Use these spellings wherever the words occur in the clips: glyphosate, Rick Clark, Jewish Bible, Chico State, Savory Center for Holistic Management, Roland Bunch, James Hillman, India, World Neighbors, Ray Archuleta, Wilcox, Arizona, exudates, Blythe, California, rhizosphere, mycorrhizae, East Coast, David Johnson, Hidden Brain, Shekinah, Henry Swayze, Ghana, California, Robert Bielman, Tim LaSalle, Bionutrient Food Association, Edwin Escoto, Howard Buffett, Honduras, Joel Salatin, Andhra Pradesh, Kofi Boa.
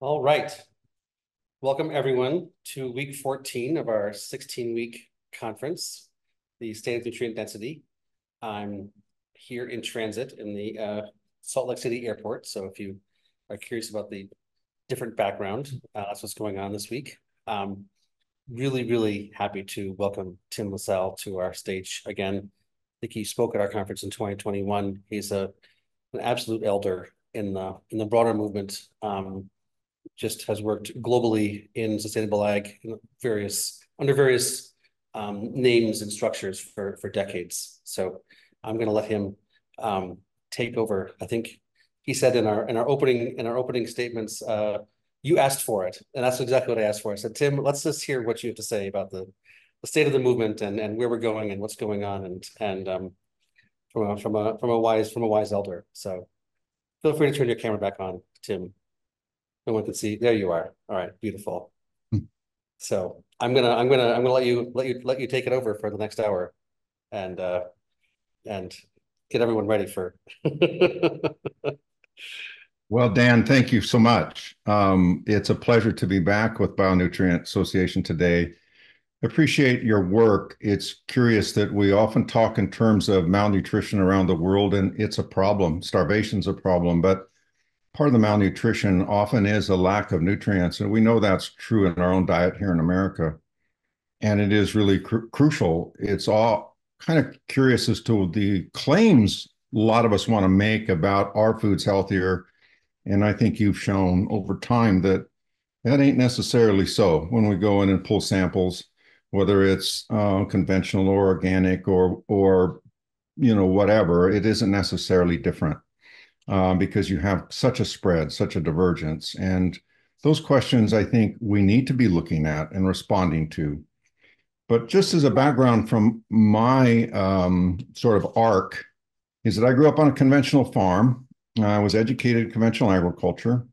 All right. Welcome everyone to week 14 of our 16-week conference, the State of Nutrient Density. I'm here in transit in the Salt Lake City airport. So if you are curious about the different background, that's what's going on this week. Really happy to welcome Tim LaSalle to our stage again. I think he spoke at our conference in 2021. He's an absolute elder in the broader movement. Just has worked globally in sustainable ag in under various names and structures for decades. So I'm going to let him take over. I think he said in our opening statements, you asked for it, and that's exactly what I asked for. I said, Tim, let's just hear what you have to say about the state of the movement and where we're going and what's going on and from a wise elder. So feel free to turn your camera back on, Tim. No one can see. There you are. All right, beautiful. So I'm gonna let you take it over for the next hour, and get everyone ready for. Well, Dan, thank you so much. It's a pleasure to be back with Bionutrient Association today. Appreciate your work. It's curious that we often talk in terms of malnutrition around the world, and it's a problem. Starvation's a problem, but part of the malnutrition often is a lack of nutrients, and we know that's true in our own diet here in America, and it is really crucial. It's all kind of curious as to the claims a lot of us want to make about our food's healthier, and I think you've shown over time that ain't necessarily so when we go in and pull samples, whether it's conventional or organic or you know, whatever. It isn't necessarily different. Because you have such a spread, such a divergence. And those questions, I think, we need to be looking at and responding to. But just as a background from my sort of arc is that I grew up on a conventional farm. I was educated in conventional agriculture.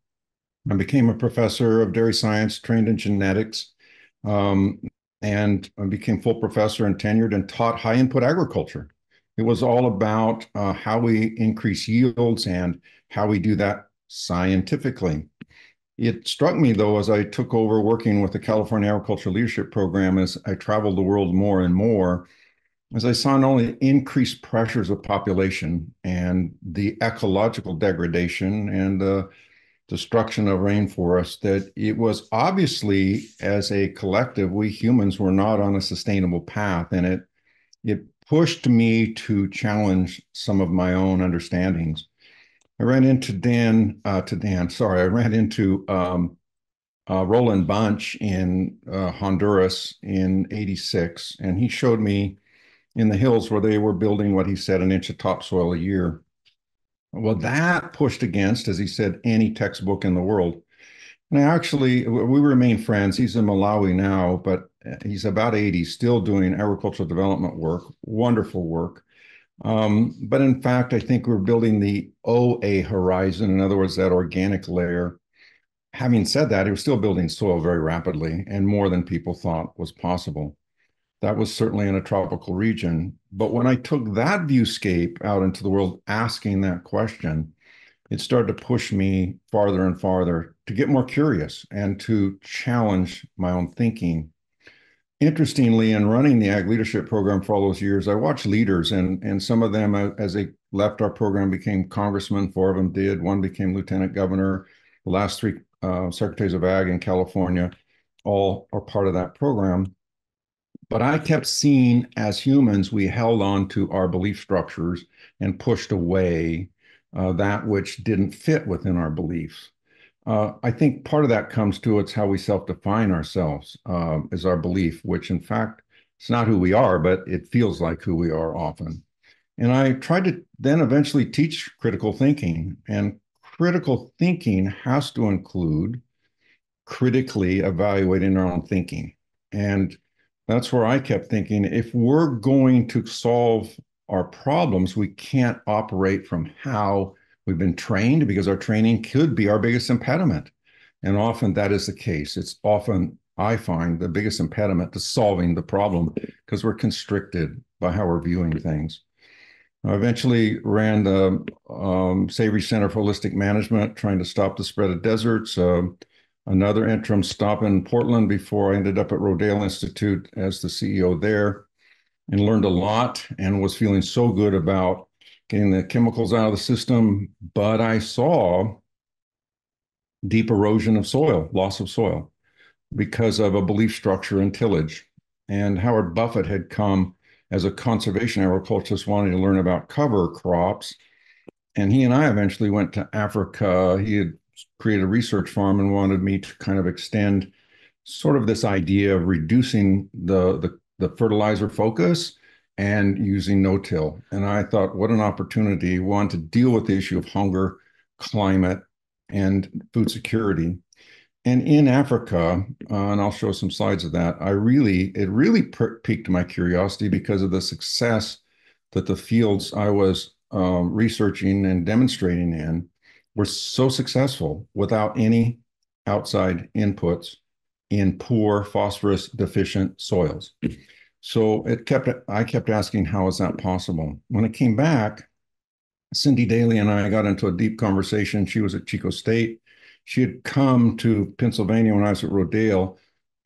I became a professor of dairy science, trained in genetics, and I became full professor and tenured and taught high input agriculture. It was all about how we increase yields and how we do that scientifically. It struck me, though, as I took over working with the California Agriculture Leadership Program, as I traveled the world more and more, as I saw not only increased pressures of population and the ecological degradation and the destruction of rainforests, that it was obviously, as a collective, we humans were not on a sustainable path, and it pushed me to challenge some of my own understandings. I ran into Roland Bunch in Honduras in '86, and he showed me in the hills where they were building what he said an inch of topsoil a year. Well, that pushed against, as he said, any textbook in the world. And we remain friends. He's in Malawi now, but he's about 80, still doing agricultural development work, wonderful work. But in fact, I think we're building the OA horizon, in other words, that organic layer. Having said that, he was still building soil very rapidly and more than people thought was possible. That was certainly in a tropical region. But when I took that viewscape out into the world asking that question, it started to push me farther and farther to get more curious and to challenge my own thinking. Interestingly, in running the Ag Leadership Program for all those years, I watched leaders, and some of them, as they left our program, became congressmen. Four of them did. One became lieutenant governor. The last three secretaries of Ag in California all are part of that program. But I kept seeing, as humans, we held on to our belief structures and pushed away that which didn't fit within our beliefs. I think part of that comes to it's how we self-define ourselves as our belief, which in fact, it's not who we are, but it feels like who we are often. And I tried to then eventually teach critical thinking, and critical thinking has to include critically evaluating our own thinking. And that's where I kept thinking, if we're going to solve our problems, we can't operate from how we've been trained, because our training could be our biggest impediment. And often that is the case. It's often, I find, the biggest impediment to solving the problem, because we're constricted by how we're viewing things. I eventually ran the Savory Center for Holistic Management, trying to stop the spread of deserts, another interim stop in Portland before I ended up at Rodale Institute as the CEO there, and learned a lot and was feeling so good about getting the chemicals out of the system. But I saw deep erosion of soil, loss of soil, because of a belief structure in tillage. And Howard Buffett had come as a conservation agriculturist wanting to learn about cover crops. And he and I eventually went to Africa. He had created a research farm and wanted me to kind of extend sort of this idea of reducing the fertilizer focus and using no-till. And I thought, what an opportunity, one, to deal with the issue of hunger, climate, and food security. And in Africa, and I'll show some slides of that, it really piqued my curiosity because of the success that the fields I was researching and demonstrating in were so successful without any outside inputs in poor phosphorus deficient soils. So I kept asking, how is that possible? When I came back, Cindy Daly and I got into a deep conversation. She was at Chico State. She had come to Pennsylvania when I was at Rodale,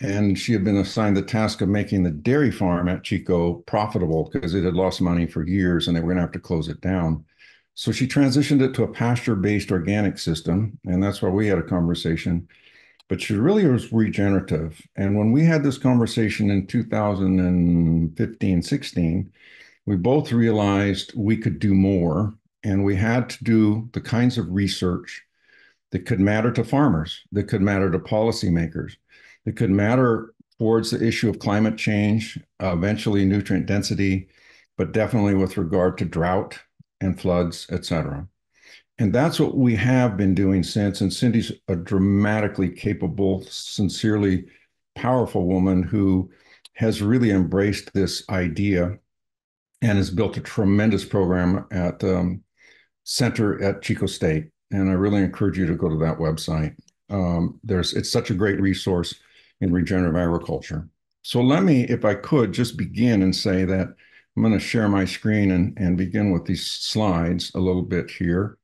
and she had been assigned the task of making the dairy farm at Chico profitable because it had lost money for years and they were going to have to close it down. So she transitioned it to a pasture-based organic system, and that's where we had a conversation. But she really was regenerative. And when we had this conversation in 2015, 16, we both realized we could do more, and we had to do the kinds of research that could matter to farmers, that could matter to policymakers, that could matter towards the issue of climate change, eventually nutrient density, but definitely with regard to drought and floods, et cetera. And that's what we have been doing since. And Cindy's a dramatically capable, sincerely powerful woman who has really embraced this idea and has built a tremendous program at the center at Chico State. And I really encourage you to go to that website. It's such a great resource in regenerative agriculture. So let me, if I could, just begin and say that I'm going to share my screen and begin with these slides a little bit here.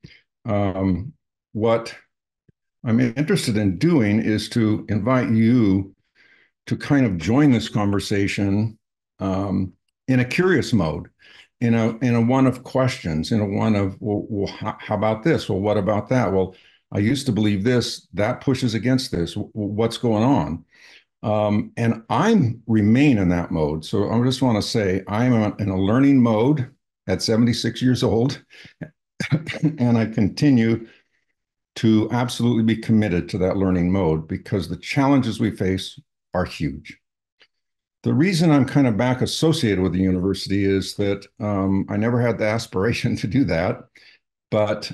What I'm interested in doing is to invite you to kind of join this conversation in a curious mode. In a one of questions, in a one of, well, how about this? Well, what about that? Well, I used to believe this, that pushes against this. What's going on? And I remain in that mode. So I just want to say I'm in a learning mode at 76 years old, and I continue to absolutely be committed to that learning mode because the challenges we face are huge. The reason I'm kind of back associated with the university is that I never had the aspiration to do that, but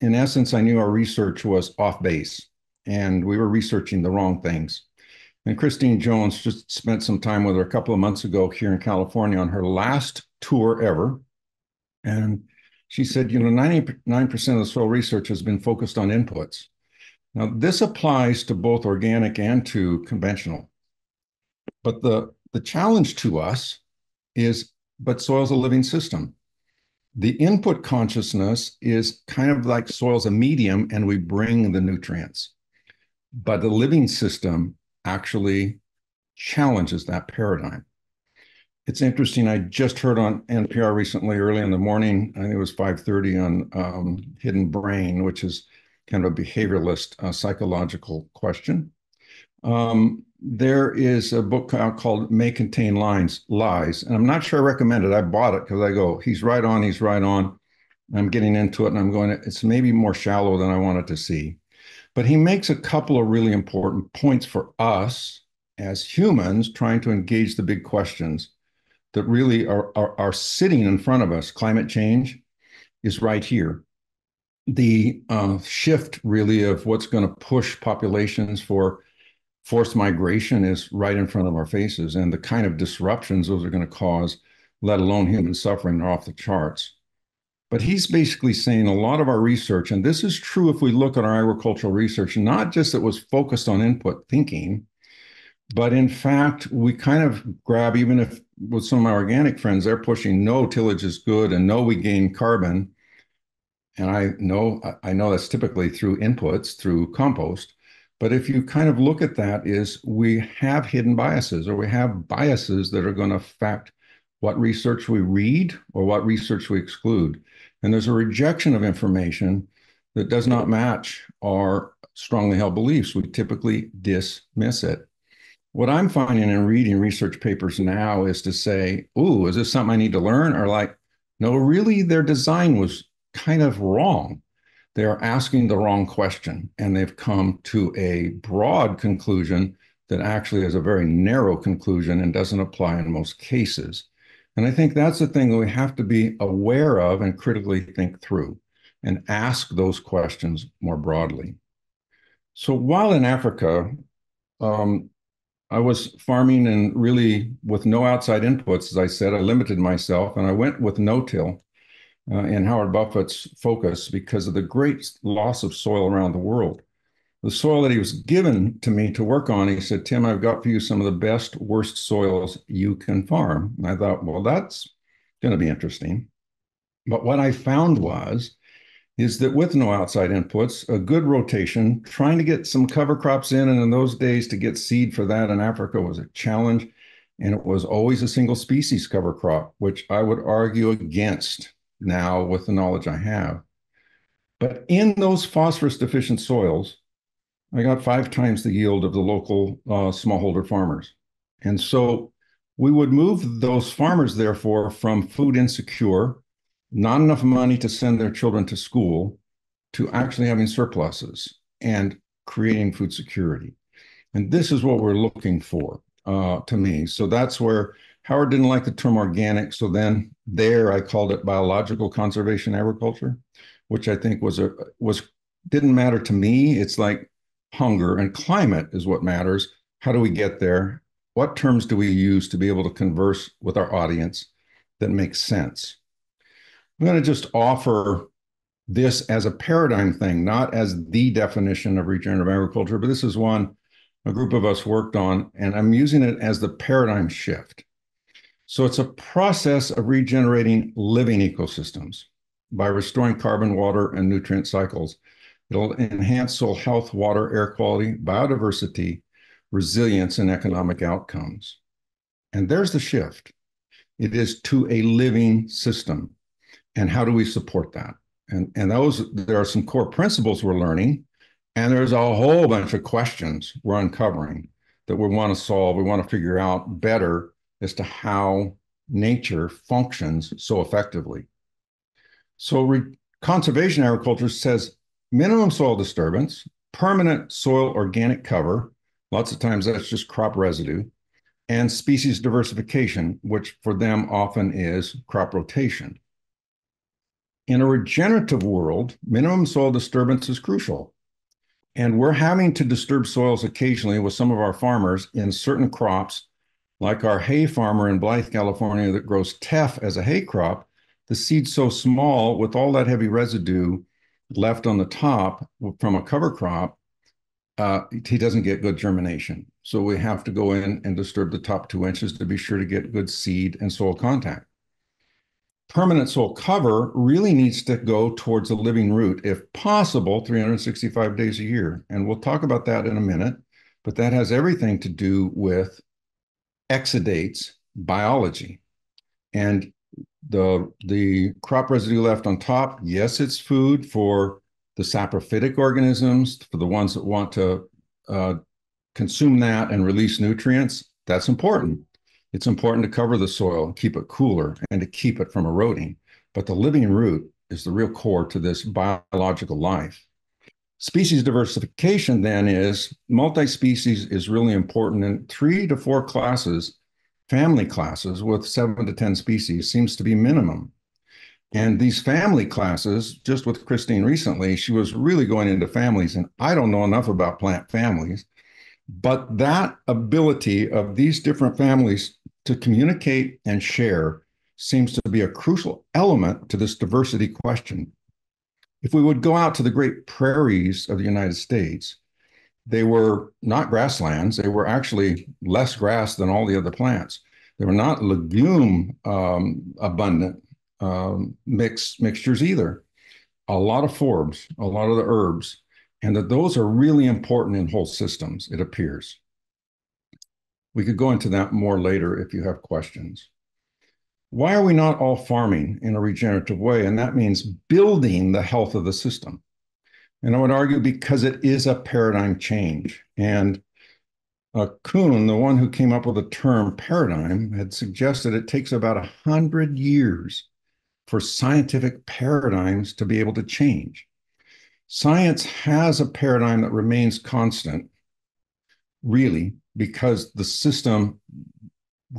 in essence, I knew our research was off base and we were researching the wrong things. And Christine Jones just spent some time with her a couple of months ago here in California on her last tour ever. And she said, you know, 99% of the soil research has been focused on inputs. Now, this applies to both organic and to conventional, but the challenge to us is, but soil's a living system. The input consciousness is kind of like soil's a medium and we bring the nutrients. But the living system actually challenges that paradigm. It's interesting, I just heard on NPR recently, early in the morning, I think it was 5:30 on Hidden Brain, which is kind of a behavioralist psychological question. There is a book out called May Contain Lies, and I'm not sure I recommend it. I bought it because I go, he's right on. I'm getting into it and I'm going, it's maybe more shallow than I wanted to see. But he makes a couple of really important points for us as humans trying to engage the big questions that really are sitting in front of us. Climate change is right here. The shift really of what's going to push populations for forced migration is right in front of our faces, and the kind of disruptions those are going to cause, let alone human suffering, are off the charts. But he's basically saying a lot of our research, and this is true if we look at our agricultural research, not just that was focused on input thinking, but in fact, we kind of grab, even if with some of my organic friends, they're pushing no tillage is good and no, we gain carbon. And I know that's typically through inputs, through compost. But if you kind of look at that, is we have hidden biases, or we have biases that are going to affect what research we read or what research we exclude. And there's a rejection of information that does not match our strongly held beliefs. We typically dismiss it. What I'm finding in reading research papers now is to say, ooh, is this something I need to learn? Or like, no, really, their design was kind of wrong. They're asking the wrong question, and they've come to a broad conclusion that actually is a very narrow conclusion and doesn't apply in most cases. And I think that's the thing that we have to be aware of and critically think through and ask those questions more broadly. So while in Africa, I was farming and really with no outside inputs, as I said, I limited myself, and I went with no-till in Howard Buffett's focus because of the great loss of soil around the world. The soil that he was given to me to work on, he said, Tim, I've got for you some of the best, worst soils you can farm. And I thought, well, that's going to be interesting. But what I found is that with no outside inputs, a good rotation, trying to get some cover crops in, and in those days to get seed for that in Africa was a challenge, and it was always a single species cover crop, which I would argue against now with the knowledge I have. But in those phosphorus deficient soils, I got 5 times the yield of the local smallholder farmers. And so we would move those farmers, therefore, from food insecure, not enough money to send their children to school, to actually having surpluses and creating food security. And this is what we're looking for, to me. So that's where Howard didn't like the term organic. So then there I called it biological conservation agriculture, which I think didn't matter to me. It's like hunger and climate is what matters. How do we get there? What terms do we use to be able to converse with our audience that makes sense? I'm going to just offer this as a paradigm thing, not as the definition of regenerative agriculture, but this is one a group of us worked on, and I'm using it as the paradigm shift. So it's a process of regenerating living ecosystems by restoring carbon, water, and nutrient cycles. It'll enhance soil health, water, air quality, biodiversity, resilience, and economic outcomes. And there's the shift. It is to a living system. And how do we support that? And there are some core principles we're learning, and there's a whole bunch of questions we're uncovering that we want to solve. We want to figure out better as to how nature functions so effectively. So conservation agriculture says minimum soil disturbance, permanent soil organic cover, lots of times that's just crop residue, and species diversification, which for them often is crop rotation. In a regenerative world, minimum soil disturbance is crucial. And we're having to disturb soils occasionally with some of our farmers in certain crops, like our hay farmer in Blythe, California, that grows teff as a hay crop. The seed's so small with all that heavy residue left on the top from a cover crop, he doesn't get good germination. So we have to go in and disturb the top 2 inches to be sure to get good seed and soil contact. Permanent soil cover really needs to go towards a living root, if possible, 365 days a year. And we'll talk about that in a minute, but that has everything to do with exudates biology. And the crop residue left on top, yes, it's food for the saprophytic organisms, for the ones that want to consume that and release nutrients. That's important. It's important to cover the soil, keep it cooler, and to keep it from eroding. But the living root is the real core to this biological life. Species diversification then is multi-species is really important, and 3 to 4 classes, family classes with 7 to 10 species seems to be minimum. And these family classes, just with Christine recently, she was really going into families, and I don't know enough about plant families, but that ability of these different families to communicate and share seems to be a crucial element to this diversity question. If we would go out to the great prairies of the United States, they were not grasslands. They were actually less grass than all the other plants. They were not legume abundant mixtures either. A lot of forbs, a lot of the herbs. and that those are really important in whole systems, it appears. We could go into that more later if you have questions. Why are we not all farming in a regenerative way? And that means building the health of the system. And I would argue because it is a paradigm change. And Kuhn, the one who came up with the term paradigm, had suggested it takes about 100 years for scientific paradigms to be able to change. Science has a paradigm that remains constant, really, because the system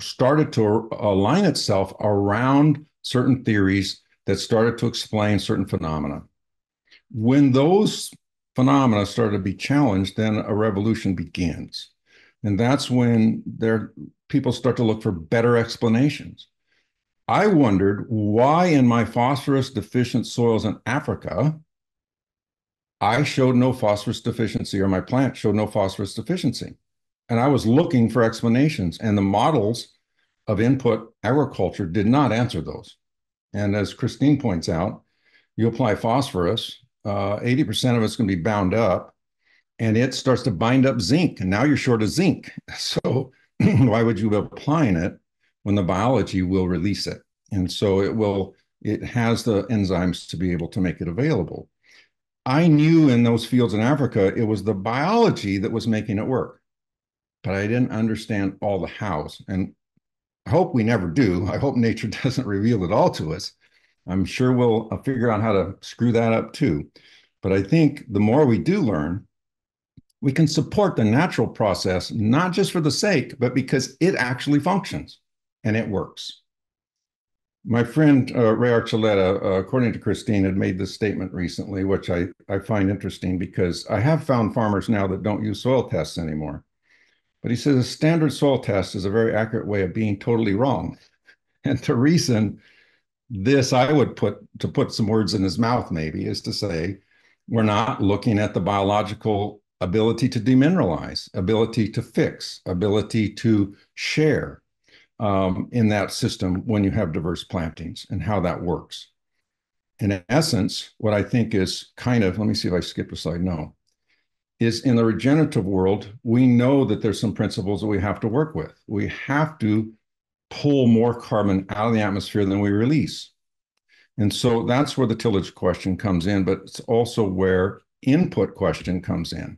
started to align itself around certain theories that started to explain certain phenomena. When those phenomena started to be challenged, then a revolution begins. And that's when people start to look for better explanations. I wondered why in my phosphorus deficient soils in Africa, I showed no phosphorus deficiency, or my plant showed no phosphorus deficiency. And I was looking for explanations, and the models of input agriculture did not answer those. And as Christine points out, you apply phosphorus, 80% of it's going to be bound up, and it starts to bind up zinc, and now you're short of zinc. So why would you be applying it when the biology will release it? And so it has the enzymes to be able to make it available. I knew in those fields in Africa, it was the biology that was making it work, but I didn't understand all the hows. And I hope we never do. I hope nature doesn't reveal it all to us. I'm sure we'll figure out how to screw that up too. But I think the more we do learn, we can support the natural process, not just for the sake, but because it actually functions and it works. My friend Ray Archuleta, according to Christine, had made this statement recently, which I find interesting because I have found farmers now that don't use soil tests anymore. But he says a standard soil test is a very accurate way of being totally wrong. And the reason this, I would put some words in his mouth maybe, is to say, we're not looking at the biological ability to demineralize, ability to fix, ability to share in that system when you have diverse plantings and how that works. In essence, what I think is kind of, let me see if I skipped a slide, no. Is in the regenerative world, we know that there's some principles that we have to work with. We have to pull more carbon out of the atmosphere than we release. And so that's where the tillage question comes in, but it's also where input question comes in.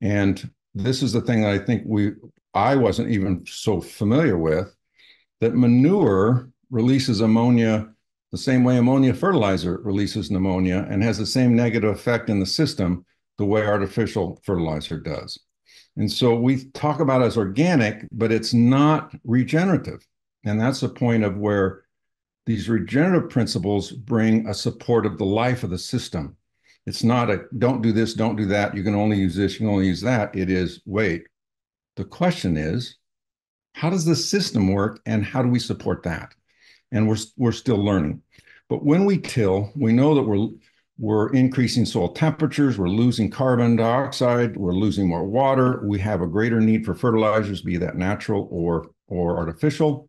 And this is the thing that I think I wasn't even so familiar with, that manure releases ammonia the same way ammonia fertilizer releases ammonia and has the same negative effect in the system the way artificial fertilizer does. And so we talk about it as organic, but it's not regenerative. And that's the point of where these regenerative principles bring a support of the life of the system. It's not a, don't do this, don't do that, you can only use this, you can only use that. It is, wait, the question is, how does the system work and how do we support that? And we're still learning. But when we till, we know that we're increasing soil temperatures, we're losing carbon dioxide, we're losing more water, we have a greater need for fertilizers, be that natural or artificial.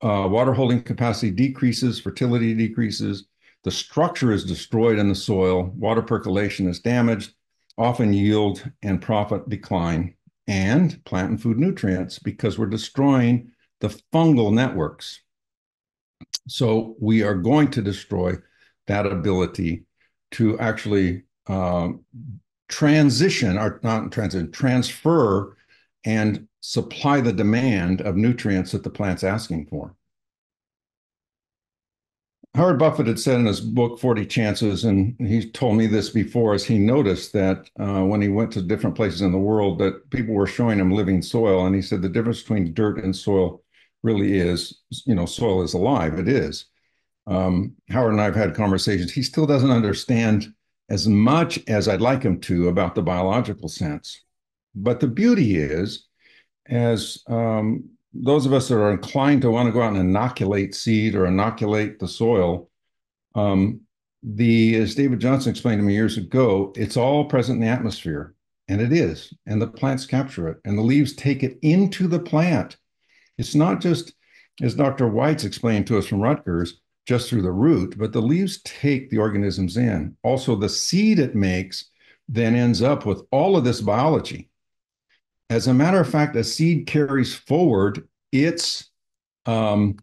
Water holding capacity decreases, fertility decreases, the structure is destroyed in the soil, water percolation is damaged, often yield and profit decline, and plant and food nutrients because we're destroying the fungal networks. So we are going to destroy that ability to actually transfer and supply the demand of nutrients that the plant's asking for. Howard Buffett had said in his book, 40 Chances, and he told me this before, as he noticed that when he went to different places in the world that people were showing him living soil, and he said the difference between dirt and soil really is, you know, soil is alive, it is. Howard and I have had conversations. He still doesn't understand as much as I'd like him to about the biological sense. But the beauty is, as those of us that are inclined to want to go out and inoculate seed or inoculate the soil, as David Johnson explained to me years ago, it's all present in the atmosphere, and it is, and the plants capture it, and the leaves take it into the plant. It's not just, as Dr. White's explained to us from Rutgers, just through the root, but the leaves take the organisms in. Also, the seed it makes then ends up with all of this biology. As a matter of fact, a seed carries forward its own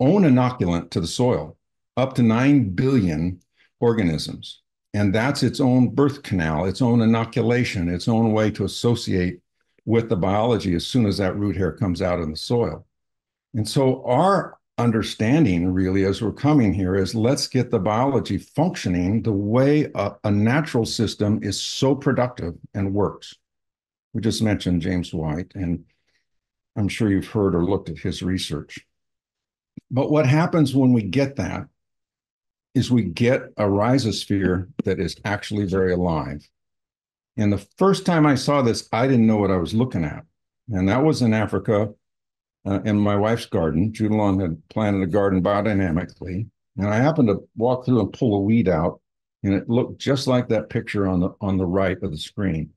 inoculant to the soil, up to 9 billion organisms. And that's its own birth canal, its own inoculation, its own way to associate with the biology as soon as that root hair comes out in the soil. And so our understanding really as we're coming here is let's get the biology functioning the way a natural system is so productive and works. We just mentioned James White, and I'm sure you've heard or looked at his research. But what happens when we get that is we get a rhizosphere that is actually very alive. And the first time I saw this, I didn't know what I was looking at. And that was in Africa, in my wife's garden. Judalon had planted a garden biodynamically. And I happened to walk through and pull a weed out, and it looked just like that picture on the right of the screen.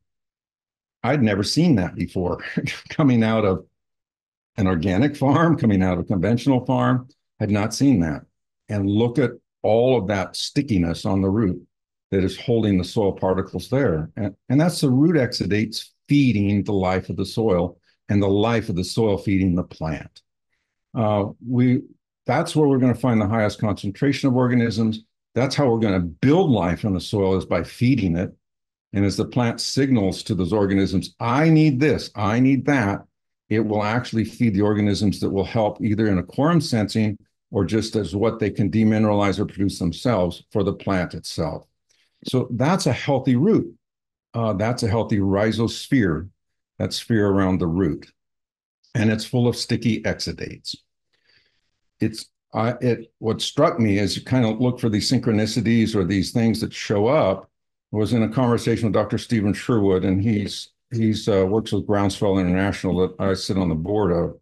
I'd never seen that before, coming out of an organic farm, coming out of a conventional farm. I'd not seen that. And look at all of that stickiness on the root that is holding the soil particles there. And that's the root exudates feeding the life of the soil, and the life of the soil feeding the plant. That's where we're going to find the highest concentration of organisms. That's how we're going to build life in the soil, is by feeding it. And as the plant signals to those organisms, I need this, I need that, it will actually feed the organisms that will help either in a quorum sensing or just as what they can demineralize or produce themselves for the plant itself. So that's a healthy root. That's a healthy rhizosphere, that sphere around the root. And it's full of sticky exudates. What struck me is you kind of look for these synchronicities or these things that show up. I was in a conversation with Dr. Stephen Sherwood, and he works with Groundswell International that I sit on the board of.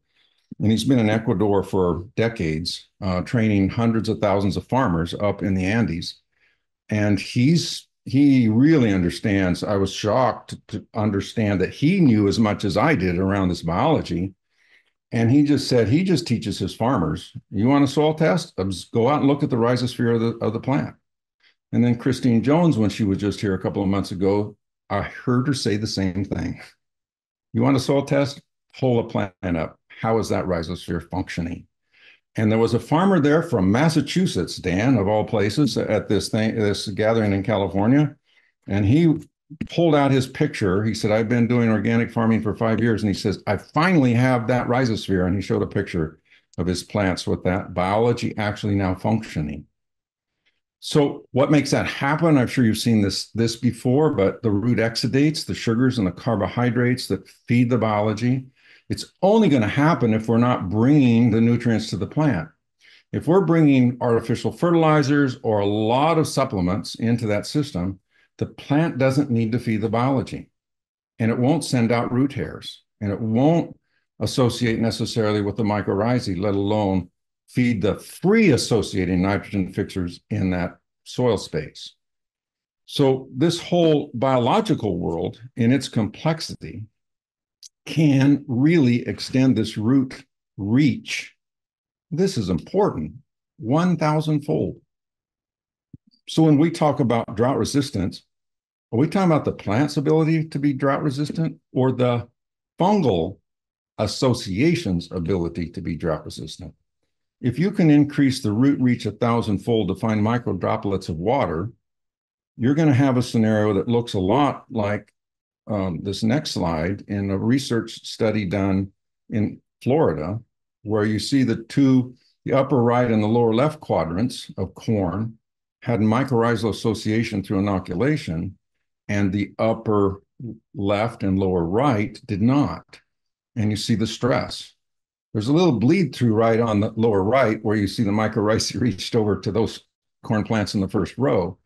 And he's been in Ecuador for decades, training hundreds of thousands of farmers up in the Andes. And he really understands. I was shocked to understand that he knew as much as I did around this biology. And he just said, he just teaches his farmers, you want a soil test? Go out and look at the rhizosphere of the plant. And then Christine Jones, when she was just here a couple of months ago, I heard her say the same thing. You want a soil test? Pull a plant up. How is that rhizosphere functioning? And there was a farmer there from Massachusetts, Dan, of all places, at this gathering in California. And he pulled out his picture. He said, I've been doing organic farming for 5 years. And he says, I finally have that rhizosphere. And he showed a picture of his plants with that biology actually now functioning. So what makes that happen? I'm sure you've seen this before, but the root exudates, the sugars and the carbohydrates that feed the biology. It's only going to happen if we're not bringing the nutrients to the plant. If we're bringing artificial fertilizers or a lot of supplements into that system, the plant doesn't need to feed the biology, and it won't send out root hairs, and it won't associate necessarily with the mycorrhizae, let alone feed the free associating nitrogen fixers in that soil space. So this whole biological world in its complexity can really extend this root reach. This is important, 1,000-fold. So when we talk about drought resistance, are we talking about the plant's ability to be drought resistant or the fungal association's ability to be drought resistant? If you can increase the root reach 1,000-fold to find micro droplets of water, you're going to have a scenario that looks a lot like this next slide in a research study done in Florida, where you see the upper right and the lower left quadrants of corn had mycorrhizal association through inoculation, and the upper left and lower right did not. And you see the stress. There's a little bleed through right on the lower right where you see the mycorrhizae reached over to those corn plants in the first row.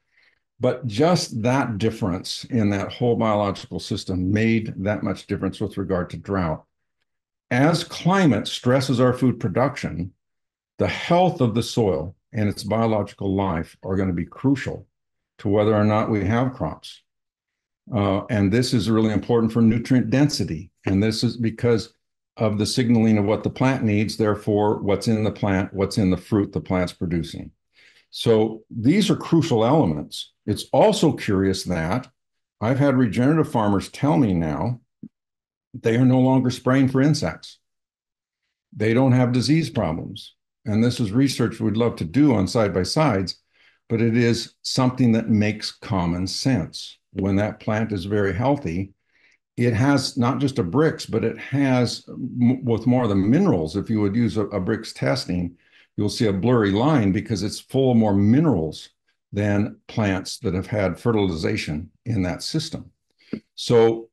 But just that difference in that whole biological system made that much difference with regard to drought. As climate stresses our food production, the health of the soil and its biological life are going to be crucial to whether or not we have crops. And this is really important for nutrient density. And this is because of the signaling of what the plant needs, therefore what's in the plant, what's in the fruit the plant's producing. So these are crucial elements. It's also curious that I've had regenerative farmers tell me now they are no longer spraying for insects. They don't have disease problems. And this is research we'd love to do on side-by-sides, but it is something that makes common sense. When that plant is very healthy, it has not just a Brix, but it has, with more of the minerals, if you would use a Brix testing, you'll see a blurry line because it's full of more minerals than plants that have had fertilization in that system. So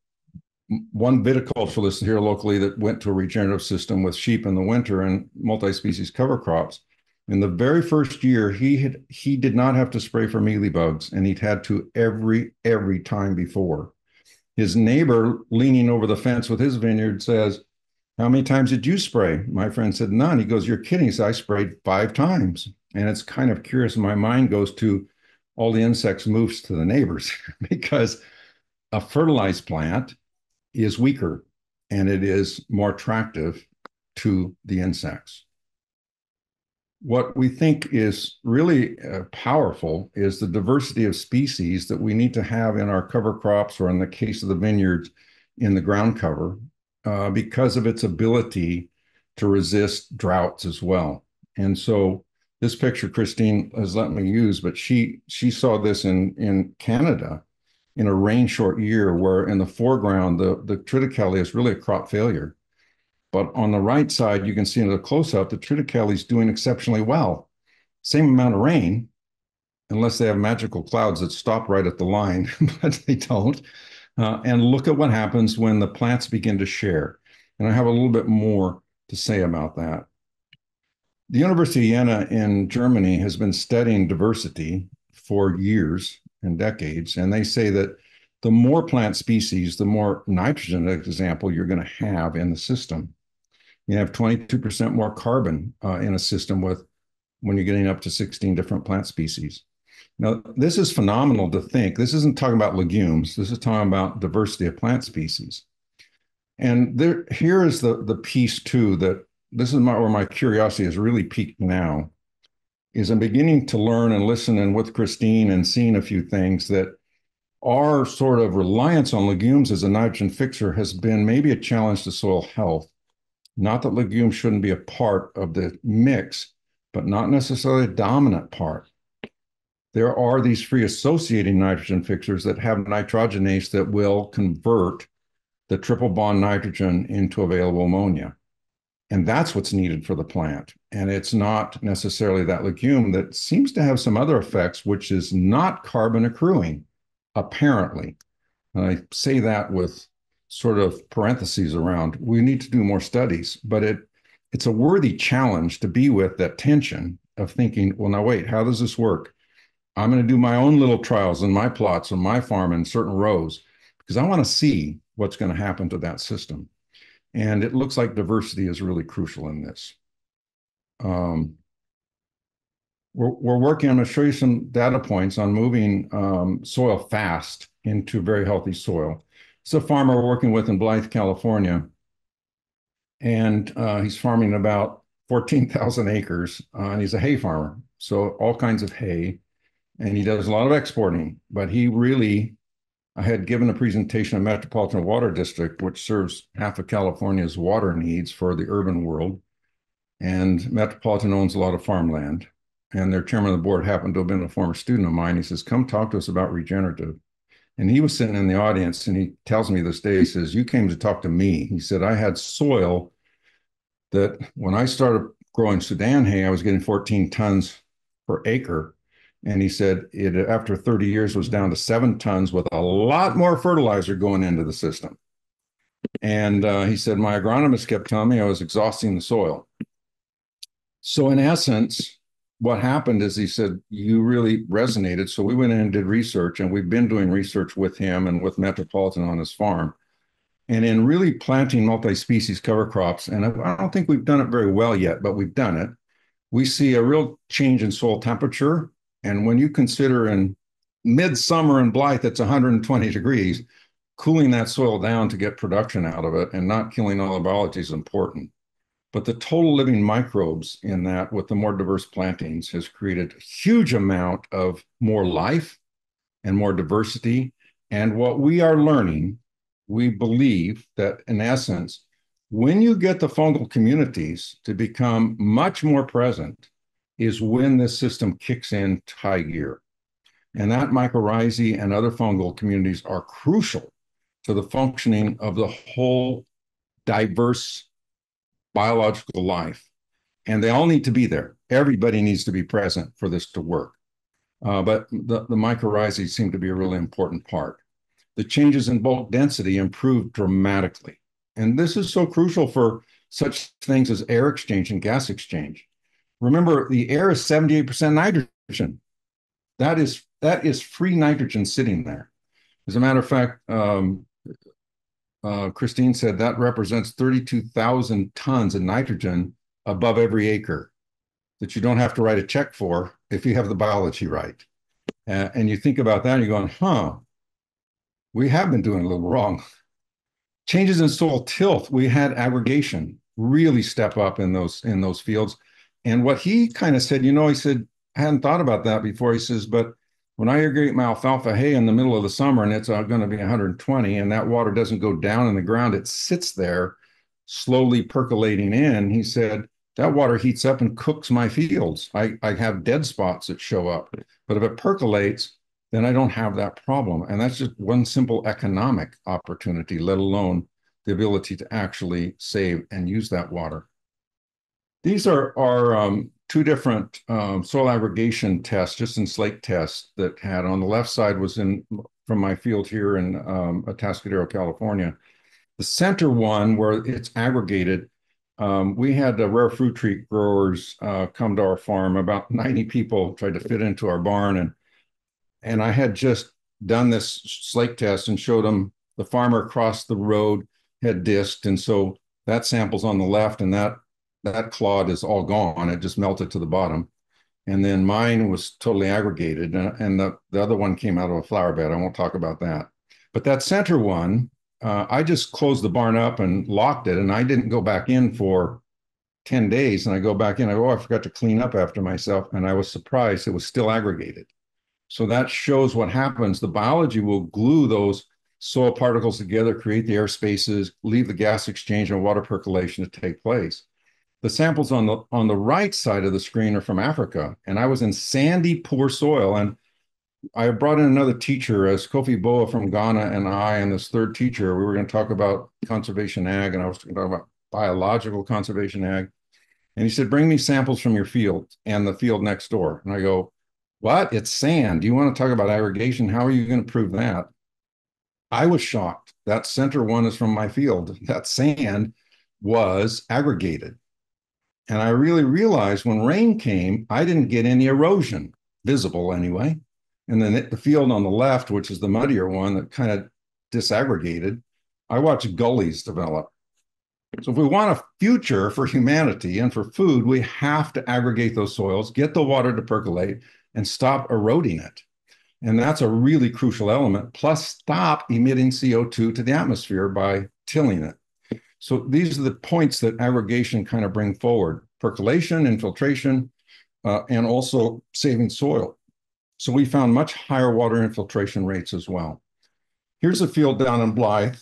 one viticulturalist here locally that went to a regenerative system with sheep in the winter and multi-species cover crops, in the very first year, he did not have to spray for mealybugs, and he'd had to every time before. His neighbor leaning over the fence with his vineyard says, "How many times did you spray?" My friend said, "None." He goes, "You're kidding." He said, "I sprayed 5 times. And it's kind of curious. My mind goes to all the insects moves to the neighbors because a fertilized plant is weaker and it is more attractive to the insects. What we think is really powerful is the diversity of species that we need to have in our cover crops, or in the case of the vineyards, in the ground cover, because of its ability to resist droughts as well. And so this picture Christine has let me use, but she saw this in Canada in a rain-short year, where in the foreground, the triticale is really a crop failure. But on the right side, you can see in the close-up, the triticale is doing exceptionally well. Same amount of rain, unless they have magical clouds that stop right at the line, but they don't. And look at what happens when the plants begin to share. And I have a little bit more to say about that. The University of Vienna in Germany has been studying diversity for years and decades. And they say that the more plant species, the more nitrogen, for example, you're going to have in the system. You have 22% more carbon in a system when you're getting up to 16 different plant species. Now, this is phenomenal to think. This isn't talking about legumes. This is talking about diversity of plant species. And here is the piece, too, that this is where my curiosity is really piqued now, is I'm beginning to learn and listen, and with Christine and seeing a few things, that our sort of reliance on legumes as a nitrogen fixer has been maybe a challenge to soil health. Not that legumes shouldn't be a part of the mix, but not necessarily a dominant part. There are these free associating nitrogen fixers that have nitrogenase that will convert the triple bond nitrogen into available ammonia. And that's what's needed for the plant. And it's not necessarily that legume that seems to have some other effects, which is not carbon accruing, apparently. And I say that with sort of parentheses around, we need to do more studies, but it's a worthy challenge to be with that tension of thinking, well, now wait, how does this work? I'm going to do my own little trials in my plots on my farm in certain rows, because I want to see what's going to happen to that system. And it looks like diversity is really crucial in this. We're working, I'm going to show you some data points on moving soil fast into very healthy soil. It's a farmer we're working with in Blythe, California, and he's farming about 14,000 acres, and he's a hay farmer, so all kinds of hay, and he does a lot of exporting, but he really, I had given a presentation at Metropolitan Water District, which serves half of California's water needs for the urban world. And Metropolitan owns a lot of farmland. And their chairman of the board happened to have been a former student of mine. He says, "Come talk to us about regenerative." And he was sitting in the audience, and he tells me this day, he says, "You came to talk to me." He said, "I had soil that when I started growing Sudan hay, I was getting 14 tons per acre. And he said it, after 30 years, was down to 7 tons with a lot more fertilizer going into the system." And he said, "My agronomist kept telling me I was exhausting the soil." So in essence, what happened is he said, "You really resonated." So we went in and did research, and we've been doing research with him and with Metropolitan on his farm. And in really planting multi-species cover crops, and I don't think we've done it very well yet, but we've done it, we see a real change in soil temperature. And when you consider in midsummer in Blythe, it's 120 degrees, cooling that soil down to get production out of it and not killing all the biology is important. But the total living microbes in that with the more diverse plantings has created a huge amount of more life and more diversity And what we are learning, we believe that in essence, when you get the fungal communities to become much more present is when this system kicks in high gear. And that mycorrhizae and other fungal communities are crucial to the functioning of the whole diverse biological life. And they all need to be there. Everybody needs to be present for this to work. But the mycorrhizae seem to be a really important part. The changes in bulk density improved dramatically. And this is so crucial for such things as air exchange and gas exchange. Remember, the air is 78% nitrogen. That is free nitrogen sitting there. As a matter of fact, Christine said that represents 32,000 tons of nitrogen above every acre that you don't have to write a check for if you have the biology right. And you think about that and you're going, huh, we have been doing a little wrong. Changes in soil tilth, we had aggregation really step up in those fields. And what he kind of said, you know, he said, I hadn't thought about that before. He says, but when I irrigate my alfalfa hay in the middle of the summer and it's going to be 120 and that water doesn't go down in the ground, it sits there slowly percolating in, he said, that water heats up and cooks my fields. I have dead spots that show up, but if it percolates, then I don't have that problem. And that's just one simple economic opportunity, let alone the ability to actually save and use that water. These are two different soil aggregation tests, just in slate tests that had on the left side was in from my field here in Atascadero, California. The center one where it's aggregated, we had the rare fruit tree growers come to our farm, about 90 people tried to fit into our barn. And I had just done this slate test and showed them the farmer across the road had disced. And so that sample's on the left and that clod is all gone. It just melted to the bottom. And then mine was totally aggregated. And the other one came out of a flower bed. I won't talk about that. But that center one, I just closed the barn up and locked it. And I didn't go back in for 10 days. And I go back in, I go, oh, I forgot to clean up after myself. And I was surprised it was still aggregated. So that shows what happens. The biology will glue those soil particles together, create the air spaces, leave the gas exchange and water percolation to take place. The samples on the right side of the screen are from Africa, and I was in sandy, poor soil, and I brought in another teacher, as Kofi Boa from Ghana and I, and this third teacher, we were going to talk about conservation ag, and I was going to talk about biological conservation ag, and he said, bring me samples from your field and the field next door, and I go, what? It's sand. Do you want to talk about aggregation? How are you going to prove that? I was shocked. That center one is from my field. That sand was aggregated. And I really realized when rain came, I didn't get any erosion, visible anyway. And then the field on the left, which is the muddier one that kind of disaggregated, I watched gullies develop. So if we want a future for humanity and for food, we have to aggregate those soils, get the water to percolate, and stop eroding it. And that's a really crucial element. Plus, stop emitting CO2 to the atmosphere by tilling it. So these are the points that aggregation kind of bring forward: percolation, infiltration, and also saving soil. So we found much higher water infiltration rates as well. Here's a field down in Blythe.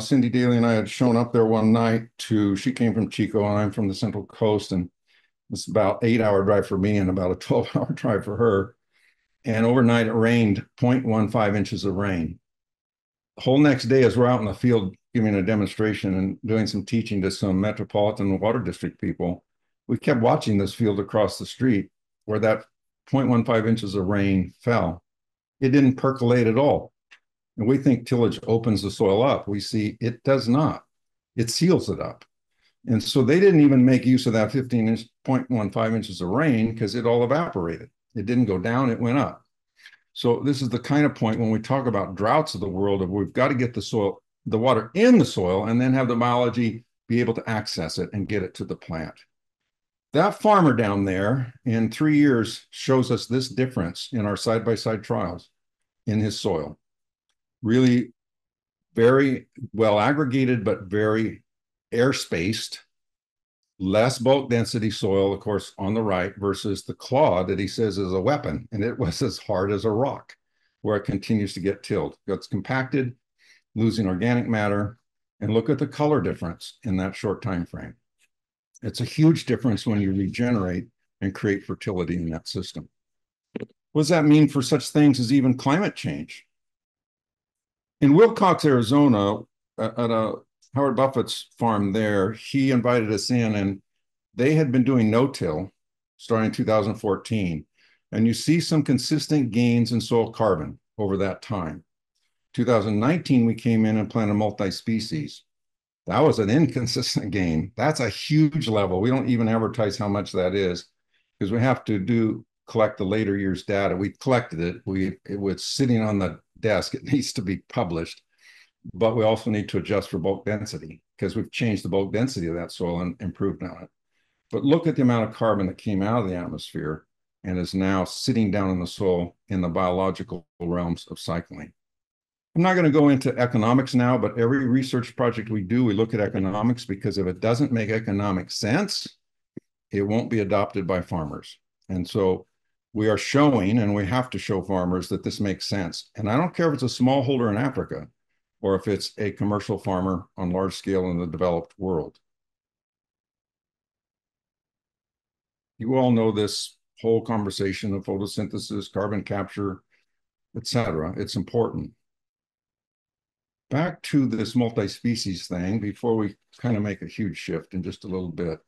Cindy Daly and I had shown up there one night she came from Chico and I'm from the Central Coast, and it's about an 8-hour drive for me and about a 12-hour drive for her. And overnight it rained 0.15 inches of rain. The whole next day as we're out in the field giving a demonstration and doing some teaching to some Metropolitan Water District people, we kept watching this field across the street where that 0.15 inches of rain fell. It didn't percolate at all. And we think tillage opens the soil up. We see it does not. It seals it up. And so they didn't even make use of that 0.15 inches of rain because it all evaporated. It didn't go down, it went up. So this is the kind of point when we talk about droughts of the world of we've got to get the water in the soil and then have the biology be able to access it and get it to the plant. That farmer down there in 3 years shows us this difference in our side-by-side trials in his soil. Really very well aggregated, but very air-spaced, less bulk density soil, of course, on the right versus the clod that he says is a weapon, and it was as hard as a rock. where it continues to get tilled. It gets compacted, losing organic matter, and look at the color difference in that short time frame. It's a huge difference when you regenerate and create fertility in that system. What does that mean for such things as even climate change? In Wilcox, Arizona, at Howard Buffett's farm there, he invited us in, and they had been doing no-till starting in 2014. And you see some consistent gains in soil carbon over that time. 2019, we came in and planted multi-species. That was an inconsistent gain. That's a huge level. We don't even advertise how much that is because we have to collect the later year's data. We collected it. It was sitting on the desk. It needs to be published, but we also need to adjust for bulk density because we've changed the bulk density of that soil and improved on it. But look at the amount of carbon that came out of the atmosphere and is now sitting down in the soil in the biological realms of cycling. I'm not going to go into economics now, but every research project we do, we look at economics, because if it doesn't make economic sense, it won't be adopted by farmers. And so we are showing, and we have to show farmers that this makes sense. And I don't care if it's a smallholder in Africa or if it's a commercial farmer on large scale in the developed world. You all know this whole conversation of photosynthesis, carbon capture, etc. It's important. Back to this multi-species thing before we kind of make a huge shift in just a little bit.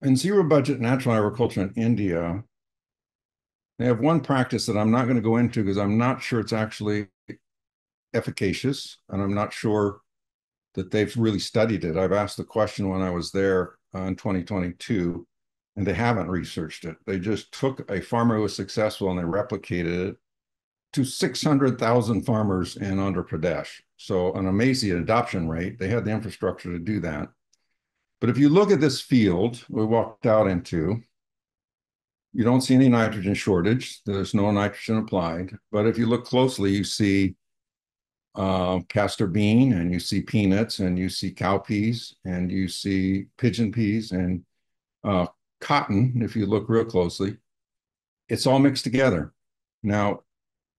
In zero budget natural agriculture in India, they have one practice that I'm not going to go into because I'm not sure it's actually efficacious, and I'm not sure that they've really studied it. I've asked the question when I was there in 2022, and they haven't researched it. They just took a farmer who was successful and they replicated it to 600,000 farmers in Andhra Pradesh. So an amazing adoption rate. They had the infrastructure to do that. But if you look at this field we walked out into, you don't see any nitrogen shortage. There's no nitrogen applied. But if you look closely, you see castor bean, and you see peanuts, and you see cowpeas, and you see pigeon peas, and cotton, if you look real closely. It's all mixed together. Now,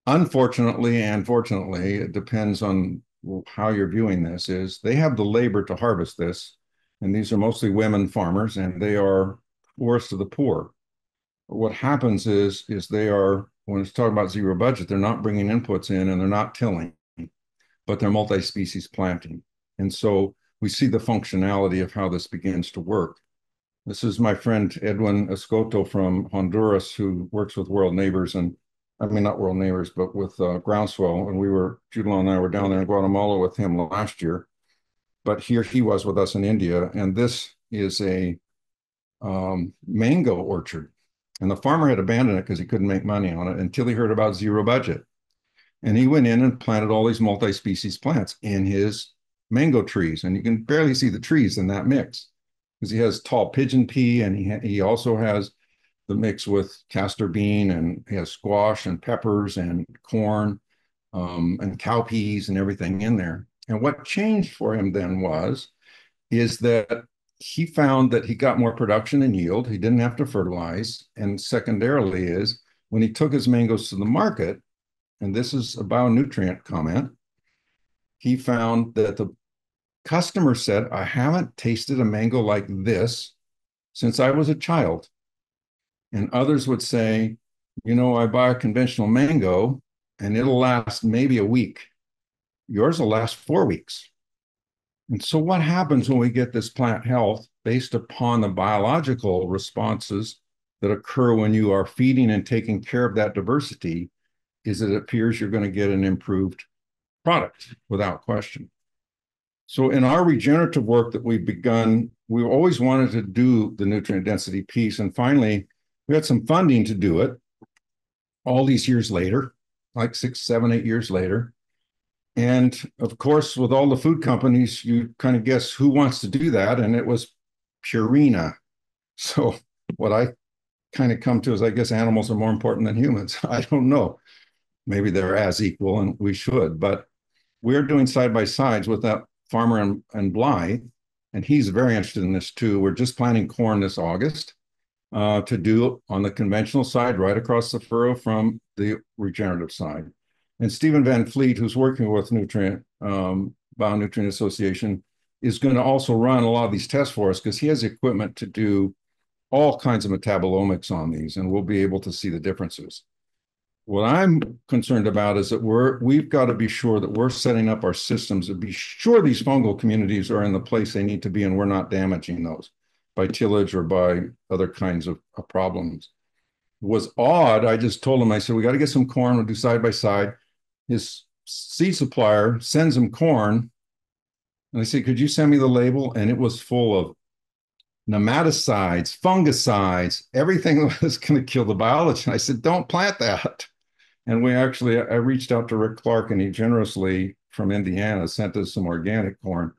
unfortunately, and fortunately, it depends on how you're viewing this, is they have the labor to harvest this, and these are mostly women farmers, and they are poorest of the poor. But what happens is they are, when it's talking about zero budget, they're not bringing inputs in, and they're not tilling, but they're multi-species planting. And so we see the functionality of how this begins to work. This is my friend Edwin Escoto from Honduras, who works with World Neighbors, and I mean, not World Neighbors, but with Groundswell. And Judalon and I were down there in Guatemala with him last year. But here he was with us in India. And this is a mango orchard. And the farmer had abandoned it because he couldn't make money on it until he heard about zero budget. And he went in and planted all these multi-species plants in his mango trees. And you can barely see the trees in that mix because he has tall pigeon pea, and he also has the mix with castor bean, and he has squash and peppers and corn and cowpeas and everything in there. And what changed for him then is that he found that he got more production and yield. He didn't have to fertilize. And secondarily is when he took his mangoes to the market, and this is a bionutrient comment, he found that the customer said, "I haven't tasted a mango like this since I was a child." And others would say, "You know, I buy a conventional mango and it'll last maybe a week. Yours will last 4 weeks." And so what happens when we get this plant health based upon the biological responses that occur when you are feeding and taking care of that diversity is it appears you're going to get an improved product without question. So in our regenerative work that we've begun, we always wanted to do the nutrient density piece. And finally, we had some funding to do it all these years later, like 6, 7, 8 years later. And of course, with all the food companies, you kind of guess who wants to do that. And it was Purina. So what I kind of come to is, I guess animals are more important than humans. I don't know. Maybe they're as equal, and we should. But we're doing side-by-sides with that farmer and Blythe. And he's very interested in this, too. We're just planting corn this August. to do on the conventional side, right across the furrow from the regenerative side. And Stephen Van Fleet, who's working with Bionutrient Association, is going to also run a lot of these tests for us because he has equipment to do all kinds of metabolomics on these, and we'll be able to see the differences. What I'm concerned about is that we've got to be sure that we're setting up our systems to be sure these fungal communities are in the place they need to be, and we're not damaging those by tillage or by other kinds of problems. It was odd. I just told him, I said, we got to get some corn. We'll do side by side. His seed supplier sends him corn. And I said, could you send me the label? And it was full of nematicides, fungicides, everything that was going to kill the biology. And I said, don't plant that. And we actually, I reached out to Rick Clark, and he generously from Indiana sent us some organic corn.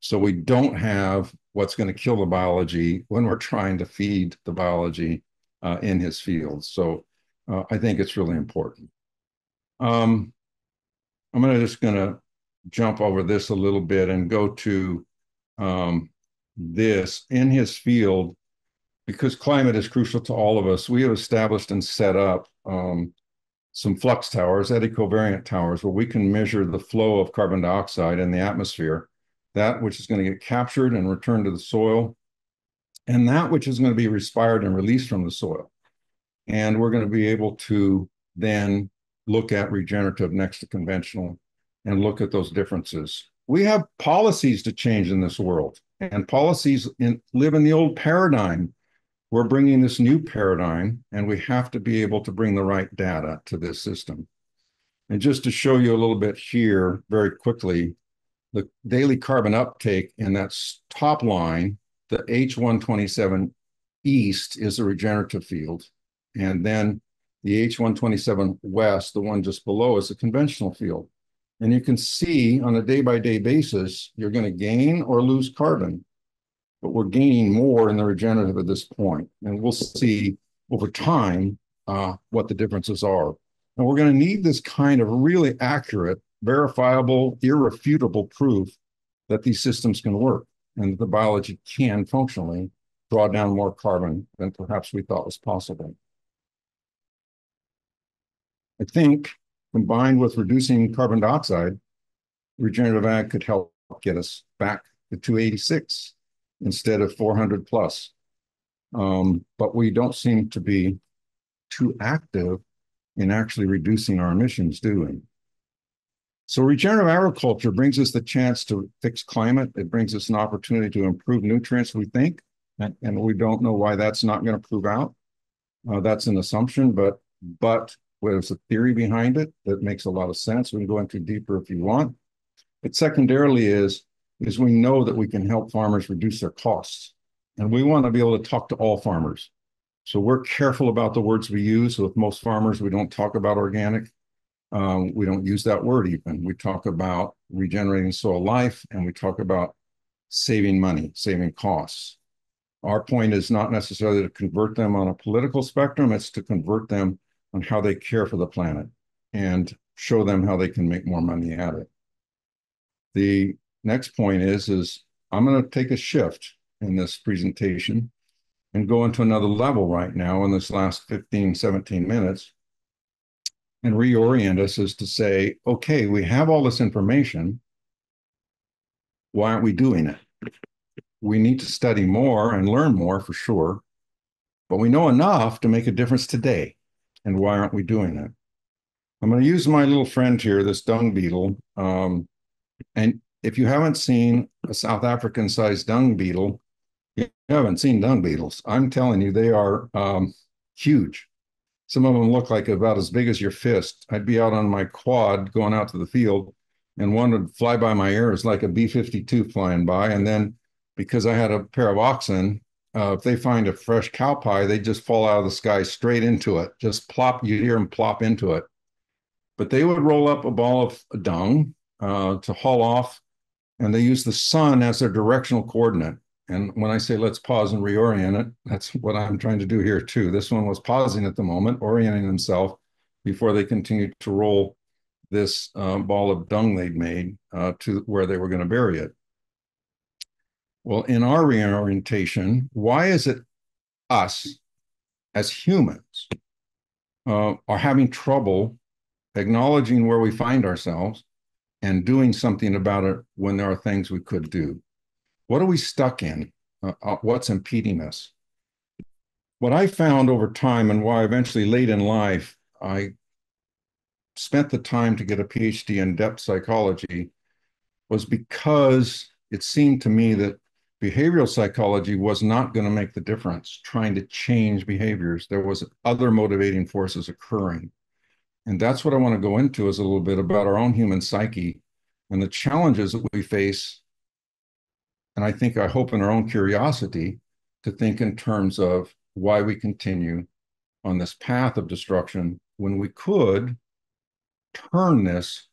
So we don't have what's going to kill the biology when we're trying to feed the biology in his field. So I think it's really important. I'm just going to jump over this a little bit and go to this in his field, because climate is crucial to all of us. We have established and set up some flux towers, eddy covariant towers, where we can measure the flow of carbon dioxide in the atmosphere, that which is going to get captured and returned to the soil, and that which is going to be respired and released from the soil. And we're going to be able to then look at regenerative next to conventional and look at those differences. We have policies to change in this world, and policies live in the old paradigm. We're bringing this new paradigm, and we have to be able to bring the right data to this system. And just to show you a little bit here very quickly, the daily carbon uptake in that top line, the H127 east is the regenerative field, and then the H127 west, the one just below, is the conventional field. And you can see on a day-by-day basis, you're going to gain or lose carbon, but we're gaining more in the regenerative at this point. And we'll see over time what the differences are. And we're going to need this kind of really accurate, verifiable, irrefutable proof that these systems can work and that the biology can functionally draw down more carbon than perhaps we thought was possible. I think, combined with reducing carbon dioxide, regenerative ag could help get us back to 286 instead of 400 plus. But we don't seem to be too active in actually reducing our emissions, do we? So regenerative agriculture brings us the chance to fix climate. It brings us an opportunity to improve nutrients, we think, and we don't know why that's not going to prove out. That's an assumption, but there's a theory behind it that makes a lot of sense. We can go into deeper if you want. But secondarily is we know that we can help farmers reduce their costs. And we want to be able to talk to all farmers. So we're careful about the words we use. With most farmers, we don't talk about organic. We don't use that word even. We talk about regenerating soil life, and we talk about saving money, saving costs. Our point is not necessarily to convert them on a political spectrum. It's to convert them on how they care for the planet and show them how they can make more money at it. The next point is I'm going to take a shift in this presentation and go into another level right now in this last 15, 17 minutes and reorient us as to say, okay, we have all this information. Why aren't we doing it? We need to study more and learn more for sure, but we know enough to make a difference today. And why aren't we doing that? I'm going to use my little friend here, this dung beetle. And if you haven't seen a South African-sized dung beetle, you haven't seen dung beetles. I'm telling you, they are huge. Some of them look like about as big as your fist. I'd be out on my quad going out to the field, and one would fly by my ears like a B-52 flying by. And then because I had a pair of oxen, if they find a fresh cow pie, they just fall out of the sky straight into it. Just plop, you hear them plop into it. But they would roll up a ball of dung to haul off, and they use the sun as their directional coordinate. And when I say let's pause and reorient it, that's what I'm trying to do here too. This one was pausing at the moment, orienting himself before they continued to roll this ball of dung they'd made to where they were going to bury it. Well, in our reorientation, why is it us as humans are having trouble acknowledging where we find ourselves and doing something about it when there are things we could do. What are we stuck in? What's impeding us? What I found over time, and why eventually late in life, I spent the time to get a PhD in depth psychology, was because it seemed to me that behavioral psychology was not going to make the difference trying to change behaviors. There was other motivating forces occurring. And that's what I want to go into, is a little bit about our own human psyche and the challenges that we face. And I think, I hope, in our own curiosity to think in terms of why we continue on this path of destruction when we could turn this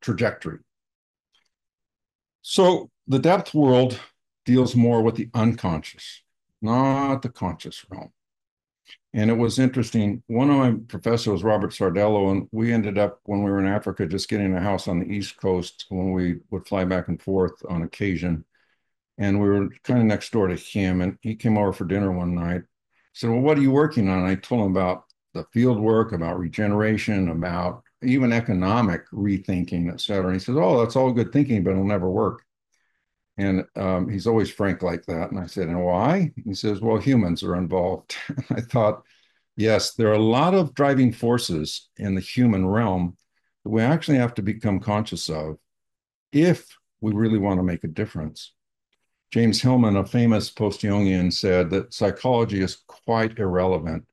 trajectory. So the depth world deals more with the unconscious, not the conscious realm. And it was interesting. One of my professors was Robert Sardello, and we ended up, when we were in Africa, just getting a house on the East Coast when we would fly back and forth on occasion. And we were kind of next door to him, and he came over for dinner one night. He said, well, what are you working on? And I told him about the field work, about regeneration, about even economic rethinking, et cetera. And he says, oh, that's all good thinking, but it'll never work. And he's always frank like that. And I said, and why? He says, well, humans are involved. I thought, yes, there are a lot of driving forces in the human realm that we actually have to become conscious of if we really want to make a difference. James Hillman, a famous post-Jungian, said that psychology is quite irrelevant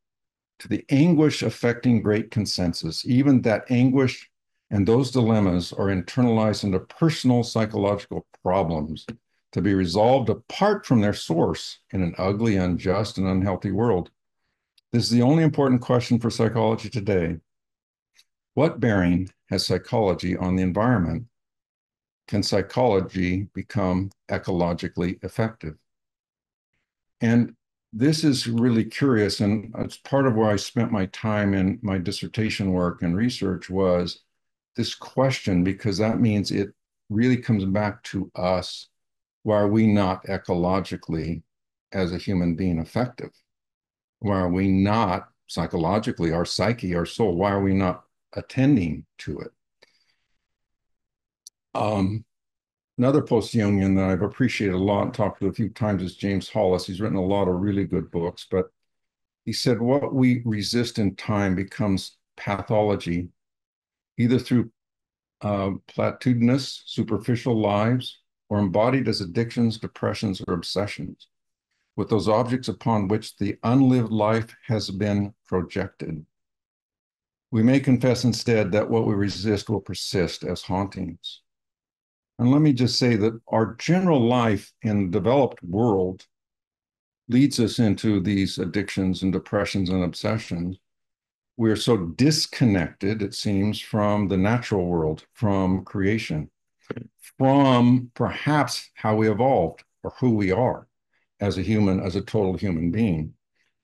to the anguish affecting great consensus. Even that anguish and those dilemmas are internalized into personal psychological problems to be resolved apart from their source in an ugly, unjust, and unhealthy world. This is the only important question for psychology today. What bearing has psychology on the environment? Can psychology become ecologically effective? And this is really curious, and it's part of where I spent my time in my dissertation work and research, was this question, because that means it really comes back to us. Why are we not ecologically, as a human being, effective? Why are we not psychologically, our psyche, our soul, why are we not attending to it? Another post-Jungian that I've appreciated a lot and talked to a few times is James Hollis. He's written a lot of really good books, but he said, what we resist in time becomes pathology, either through platitudinous, superficial lives, or embodied as addictions, depressions, or obsessions with those objects upon which the unlived life has been projected. We may confess instead that what we resist will persist as hauntings. And let me just say that our general life in the developed world leads us into these addictions and depressions and obsessions. We're so disconnected, it seems, from the natural world, from creation, from perhaps how we evolved or who we are as a human, as a total human being.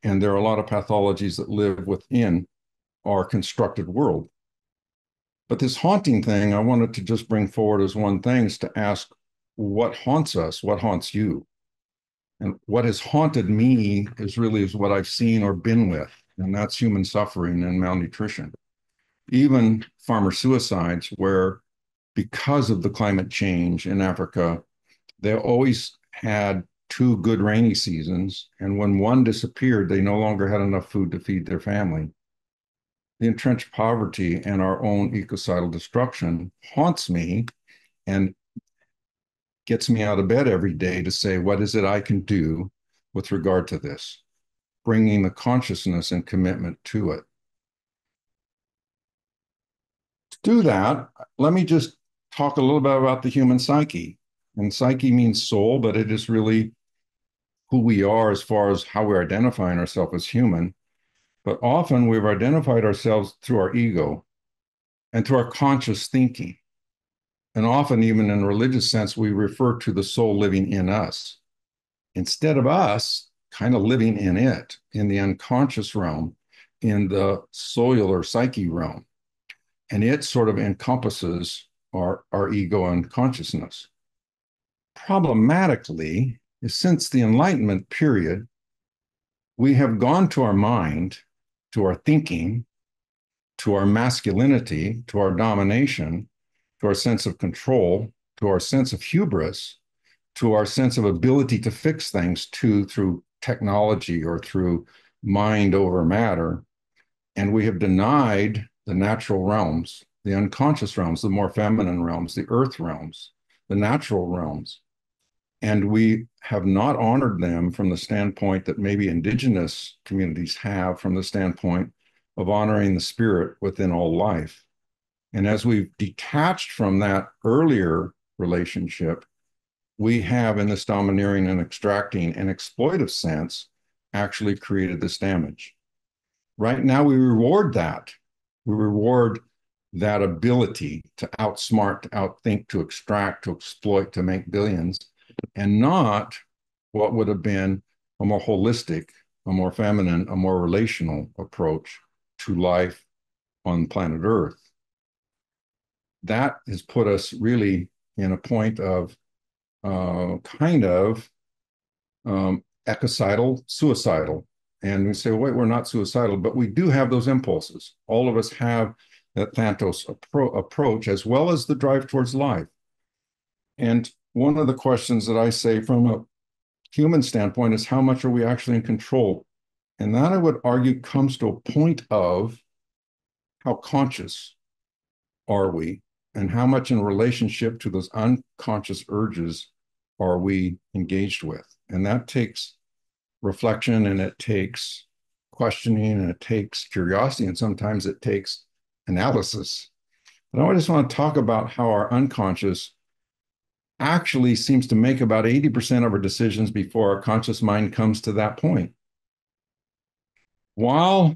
And there are a lot of pathologies that live within our constructed world. But this haunting thing, I wanted to just bring forward as one thing, is to ask, what haunts us? What haunts you? And what has haunted me is really what I've seen or been with. And that's human suffering and malnutrition. Even farmer suicides, where because of the climate change in Africa, they always had two good rainy seasons. And when one disappeared, they no longer had enough food to feed their family. The entrenched poverty and our own ecocidal destruction haunts me and gets me out of bed every day to say, what is it I can do with regard to this? Bringing the consciousness and commitment to it. To do that, let me just talk a little bit about the human psyche. And psyche means soul, but it is really who we are as far as how we're identifying ourselves as human. But often we've identified ourselves through our ego and through our conscious thinking. And often, even in a religious sense, we refer to the soul living in us instead of us kind of living in it, in the unconscious realm, in the cellular psyche realm. And it sort of encompasses our ego and consciousness. Problematically, since the Enlightenment period, we have gone to our mind, to our thinking, to our masculinity, to our domination, to our sense of control, to our sense of hubris, to our sense of ability to fix things through technology or through mind over matter. And we have denied the natural realms, the unconscious realms, the more feminine realms, the earth realms, the natural realms. And we have not honored them from the standpoint that maybe indigenous communities have, from the standpoint of honoring the spirit within all life. And as we've detached from that earlier relationship, we have, in this domineering and extracting and exploitive sense, actually created this damage. Right now, we reward that. We reward that ability to outsmart, to outthink, to extract, to exploit, to make billions, and not what would have been a more holistic, a more feminine, a more relational approach to life on planet Earth. That has put us really in a point of ecocidal, suicidal. And we say, wait, we're not suicidal, but we do have those impulses. All of us have that Thanatos approach, as well as the drive towards life. And one of the questions that I say from a human standpoint is, how much are we actually in control? And that, I would argue, comes to a point of how conscious are we, and how much in relationship to those unconscious urges are we engaged with? And that takes reflection, and it takes questioning, and it takes curiosity, and sometimes it takes analysis. But I just want to talk about how our unconscious actually seems to make about 80% of our decisions before our conscious mind comes to that point. While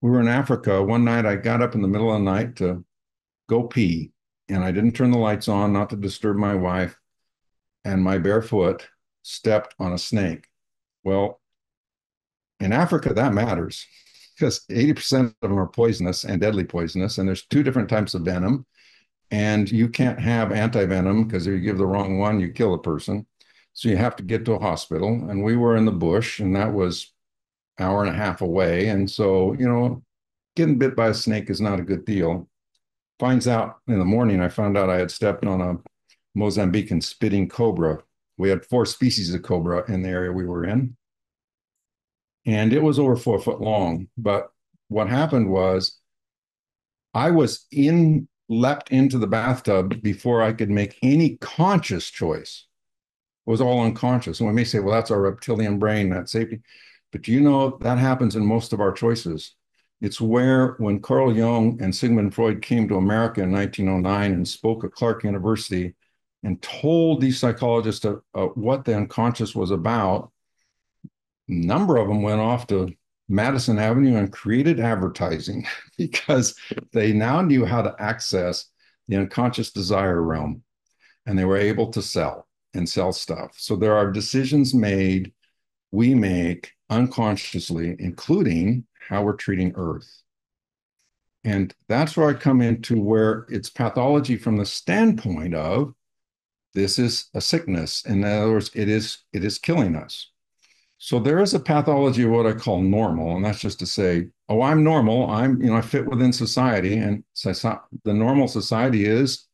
we were in Africa, one night I got up in the middle of the night to go pee, and I didn't turn the lights on, not to disturb my wife, and my bare foot stepped on a snake. Well, in Africa, that matters, because 80% of them are poisonous and deadly poisonous, and there's two different types of venom, and you can't have anti-venom, because if you give the wrong one, you kill a person. So you have to get to a hospital, and we were in the bush, and that was an hour and a half away, and so, you know, getting bit by a snake is not a good deal. Finds out in the morning, I found out I had stepped on a Mozambican spitting cobra. We had 4 species of cobra in the area we were in, and it was over 4 foot long. But what happened was, I was leapt into the bathtub before I could make any conscious choice. It was all unconscious. And we may say, well, that's our reptilian brain, that's safety. But you know, that happens in most of our choices. It's where, when Carl Jung and Sigmund Freud came to America in 1909 and spoke at Clark University and told these psychologists what the unconscious was about, a number of them went off to Madison Avenue and created advertising, because they now knew how to access the unconscious desire realm, and they were able to sell and sell stuff. So there are decisions made, we make unconsciously, including how we're treating Earth. And that's where I come into where it's pathology from the standpoint of, this is a sickness. In other words, it is killing us. So there is a pathology of what I call normal, and that's just to say, oh, I'm normal. I fit within society, and the normal society is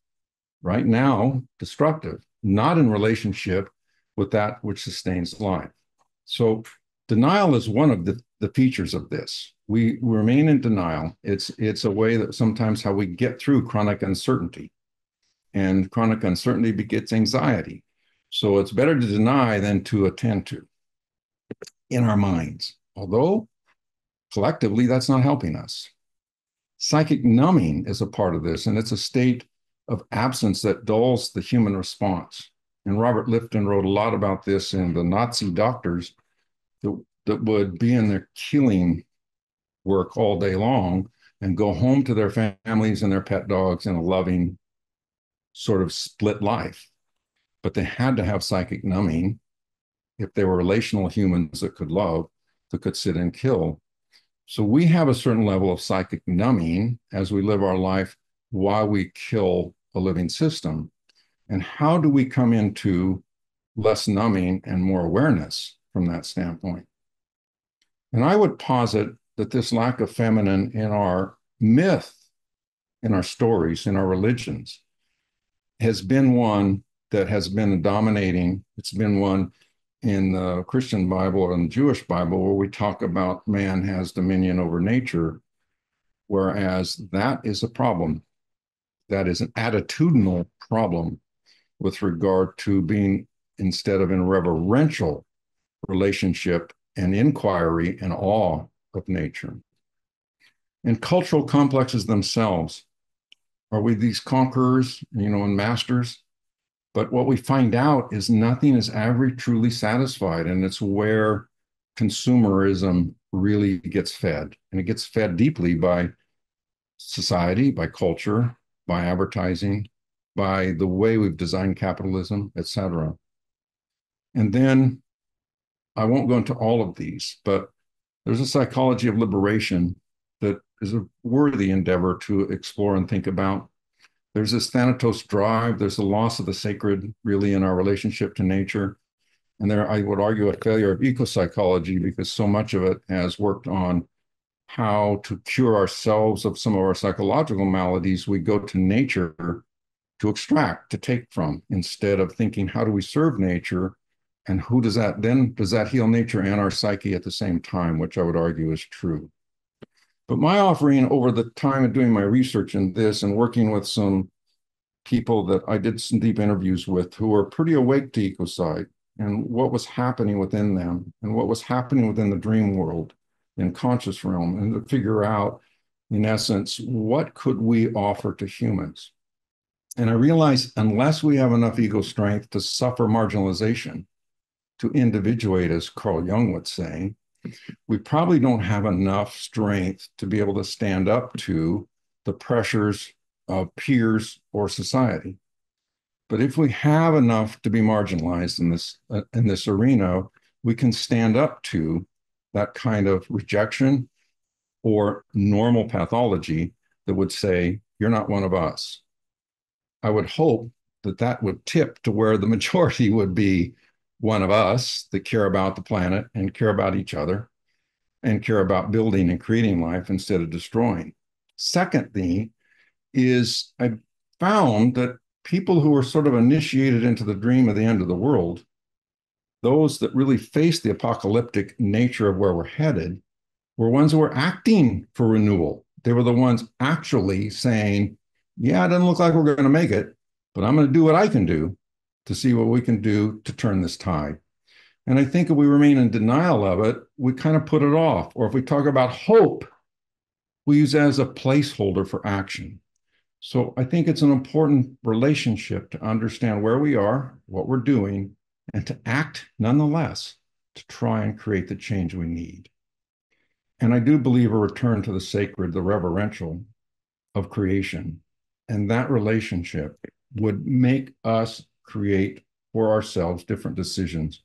right now destructive, not in relationship with that which sustains life. So denial is one of the features of this. We remain in denial. It's a way that sometimes how we get through chronic uncertainty. And chronic uncertainty begets anxiety. So it's better to deny than to attend to in our minds, although collectively that's not helping us. Psychic numbing is a part of this, and it's a state of absence that dulls the human response. And Robert Lifton wrote a lot about this in The Nazi Doctors that would be in their killing work all day long and go home to their families and their pet dogs in a loving sort of split life. But they had to have psychic numbing if they were relational humans that could love, that could sit and kill. So we have a certain level of psychic numbing as we live our life while we kill a living system. And how do we come into less numbing and more awareness from that standpoint? And I would posit that this lack of feminine in our myth, in our stories, in our religions, has been one that has been dominating. It's been one in the Christian Bible and the Jewish Bible where we talk about man has dominion over nature, whereas that is a problem. That is an attitudinal problem with regard to being, instead of in reverential relationship and inquiry and awe of nature. And cultural complexes themselves, are we these conquerors, and masters? But what we find out is nothing is ever truly satisfied, and it's where consumerism really gets fed. And it gets fed deeply by society, by culture, by advertising, by the way we've designed capitalism, et cetera. And then I won't go into all of these, but there's a psychology of liberation that is a worthy endeavor to explore and think about. There's this Thanatos drive. There's the loss of the sacred, really, in our relationship to nature. And there, I would argue, a failure of ecopsychology, because so much of it has worked on how to cure ourselves of some of our psychological maladies. We go to nature to extract, to take from, instead of thinking, how do we serve nature? And who does that then? Does that heal nature and our psyche at the same time, which I would argue is true. But my offering over the time of doing my research in this and working with some people that I did some deep interviews with who are pretty awake to ecocide and what was happening within them and what was happening within the dream world and conscious realm, and to figure out, in essence, what could we offer to humans? And I realized unless we have enough ego strength to suffer marginalization, to individuate, as Carl Jung would say, we probably don't have enough strength to be able to stand up to the pressures of peers or society. But if we have enough to be marginalized in this arena, we can stand up to that kind of rejection or normal pathology that would say, you're not one of us. I would hope that that would tip to where the majority would be one of us that care about the planet and care about each other and care about building and creating life instead of destroying. Second thing is I found that people who are sort of initiated into the dream of the end of the world, those that really face the apocalyptic nature of where we're headed, were ones who were acting for renewal. They were the ones actually saying, yeah, it doesn't look like we're going to make it, but I'm going to do what I can do to see what we can do to turn this tide. And I think if we remain in denial of it, we kind of put it off. Or if we talk about hope, we use it as a placeholder for action. So I think it's an important relationship to understand where we are, what we're doing, and to act nonetheless to try and create the change we need. And I do believe a return to the sacred, the reverential of creation, and that relationship would make us create for ourselves different decisions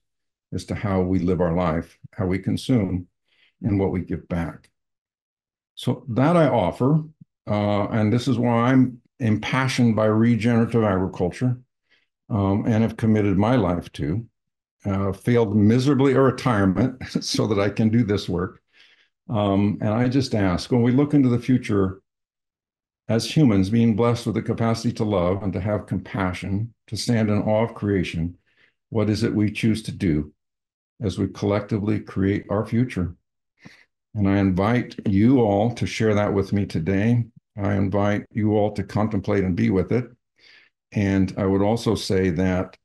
as to how we live our life, how we consume, and what we give back. So that I offer, and this is why I'm impassioned by regenerative agriculture and have committed my life to, failed miserably at retirement so that I can do this work. And I just ask, when we look into the future, as humans being blessed with the capacity to love and to have compassion, to stand in awe of creation, what is it we choose to do as we collectively create our future? And I invite you all to share that with me today. I invite you all to contemplate and be with it. And I would also say that,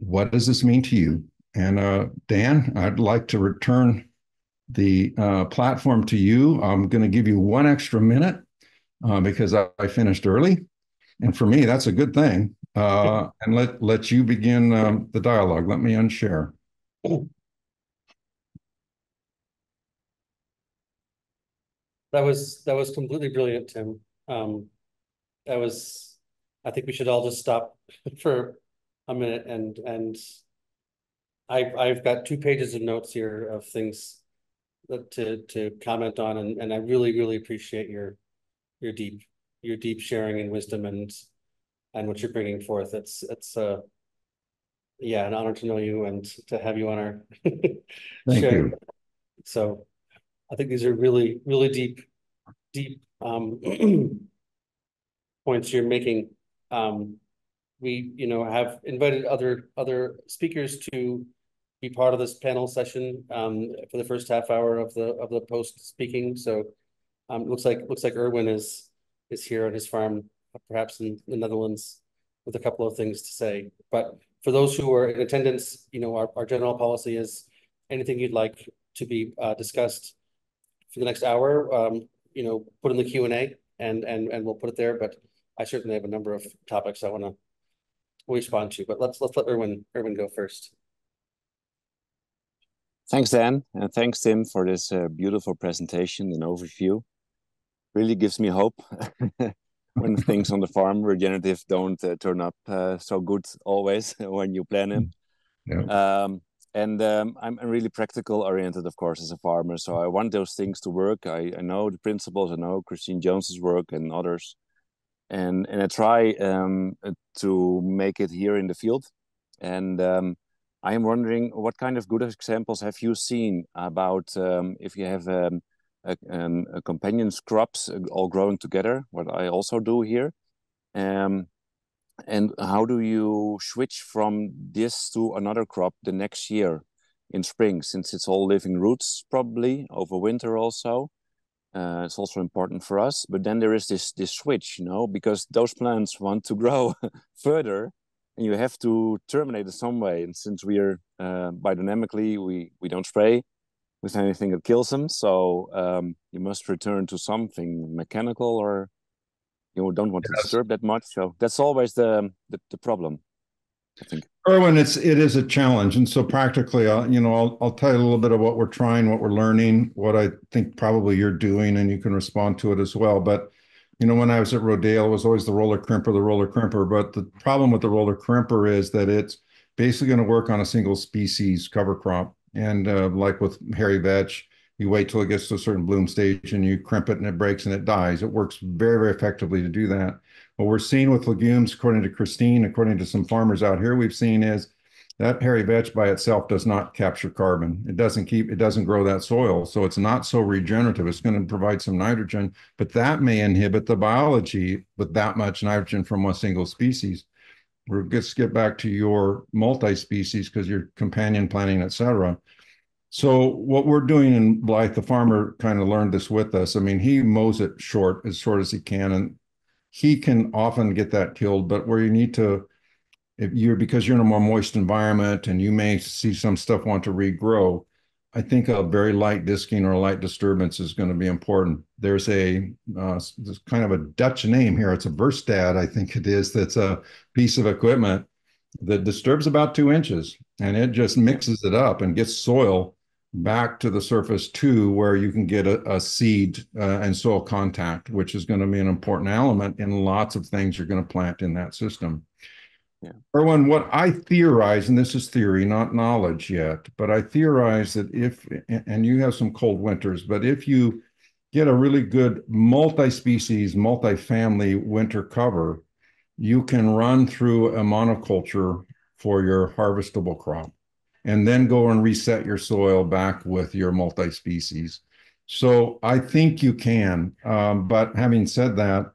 what does this mean to you? And Dan, I'd like to return the platform to you. I'm going to give you 1 extra minute because I finished early. And for me, that's a good thing. And let you begin the dialogue. Let me unshare. That was completely brilliant, Tim. I think we should all just stop for a minute. And I've got 2 pages of notes here of things to comment on, and I really appreciate your deep sharing and wisdom and what you're bringing forth. It's Yeah, an honor to know you and to have you on our show. So I think these are really, really deep points you're making. We, you know, have invited other speakers to be part of this panel session for the first half hour of the post speaking. So looks like Erwin is here on his farm, perhaps in the Netherlands, with a couple of things to say. But for those who are in attendance, you know, our general policy is anything you'd like to be discussed for the next hour, you know, put in the Q&A and we'll put it there. But I certainly have a number of topics I want to respond to. But let's let Erwin go first. Thanks, Dan, and thanks, Tim, for this beautiful presentation and overview. Really gives me hope when things on the farm, regenerative, don't turn up so good always when you plan them. Yeah. I'm really practical oriented, of course, as a farmer. So I want those things to work. I know the principles. I know Christine Jones's work and others. And I try to make it here in the field. And I am wondering what kind of good examples have you seen about if you have a companions crops all growing together, what I also do here. And how do you switch from this to another crop the next year in spring, since it's all living roots probably over winter also. It's also important for us, but then there is this switch, you know, because those plants want to grow further, and you have to terminate it some way. And since we are biodynamically, we don't spray with anything that kills them, so you must return to something mechanical, or you don't want to disturb that much. So that's always the problem, I think. Erwin, it is a challenge, and so practically, I'll tell you a little bit of what we're trying, what we're learning, what I think probably you're doing, and you can respond to it as well. But you know, when I was at Rodale, it was always the roller crimper. But the problem with the roller crimper is that it's basically going to work on a single species cover crop, and like with hairy vetch, you wait till it gets to a certain bloom stage and you crimp it and it breaks and it dies. It works very, very effectively to do that. What we're seeing with legumes, according to Christine, according to some farmers out here, we've seen is that hairy vetch by itself does not capture carbon. It doesn't grow that soil. So it's not so regenerative. It's going to provide some nitrogen, but that may inhibit the biology with that much nitrogen from one single species. We're going to get back to your multi-species because your companion planting, et cetera. So what we're doing, and Blythe, the farmer, kind of learned this with us. I mean, he mows it short as he can, and he can often get that killed. But where you need to, because you're in a more moist environment and you may see some stuff want to regrow, I think a very light disking or a light disturbance is going to be important. There's there's kind of a Dutch name here. It's a Verstad, I think it is. That's a piece of equipment that disturbs about 2 inches, and it just mixes it up and gets soil back to the surface too, where you can get a seed and soil contact, which is going to be an important element in lots of things you're going to plant in that system. Yeah. Erwin, what I theorize, and this is theory, not knowledge yet, but I theorize that and you have some cold winters, but if you get a really good multi-species, multi-family winter cover, you can run through a monoculture for your harvestable crop, and then go and reset your soil back with your multi-species. So I think you can, but having said that,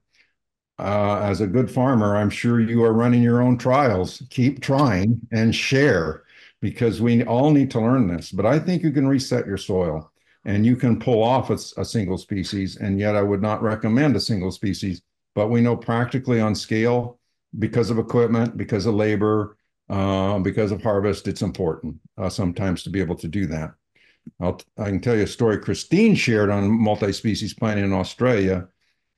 as a good farmer, I'm sure you are running your own trials. Keep trying and share, because we all need to learn this. But I think you can reset your soil, and you can pull off a single species, and yet I would not recommend a single species. But we know practically on scale, because of equipment, because of labor, because of harvest, it's important sometimes to be able to do that. I can tell you a story Christine shared on multi-species planting in Australia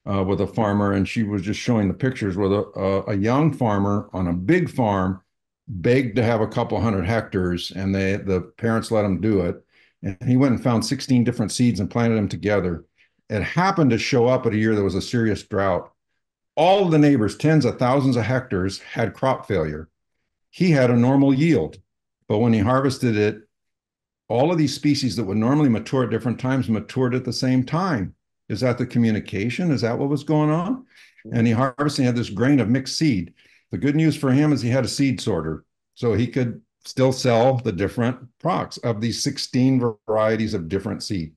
with a farmer, and she was just showing the pictures with a young farmer on a big farm, begged to have a couple hundred hectares, and the parents let him do it. And he went and found 16 different seeds and planted them together. It happened to show up at a year that was a serious drought. All of the neighbors, tens of thousands of hectares, had crop failure. He had a normal yield, but when he harvested it, all of these species that would normally mature at different times matured at the same time. Is that the communication? Is that what was going on? And he harvested and had this grain of mixed seed. The good news for him is he had a seed sorter. So he could still sell the different products of these 16 varieties of different seed.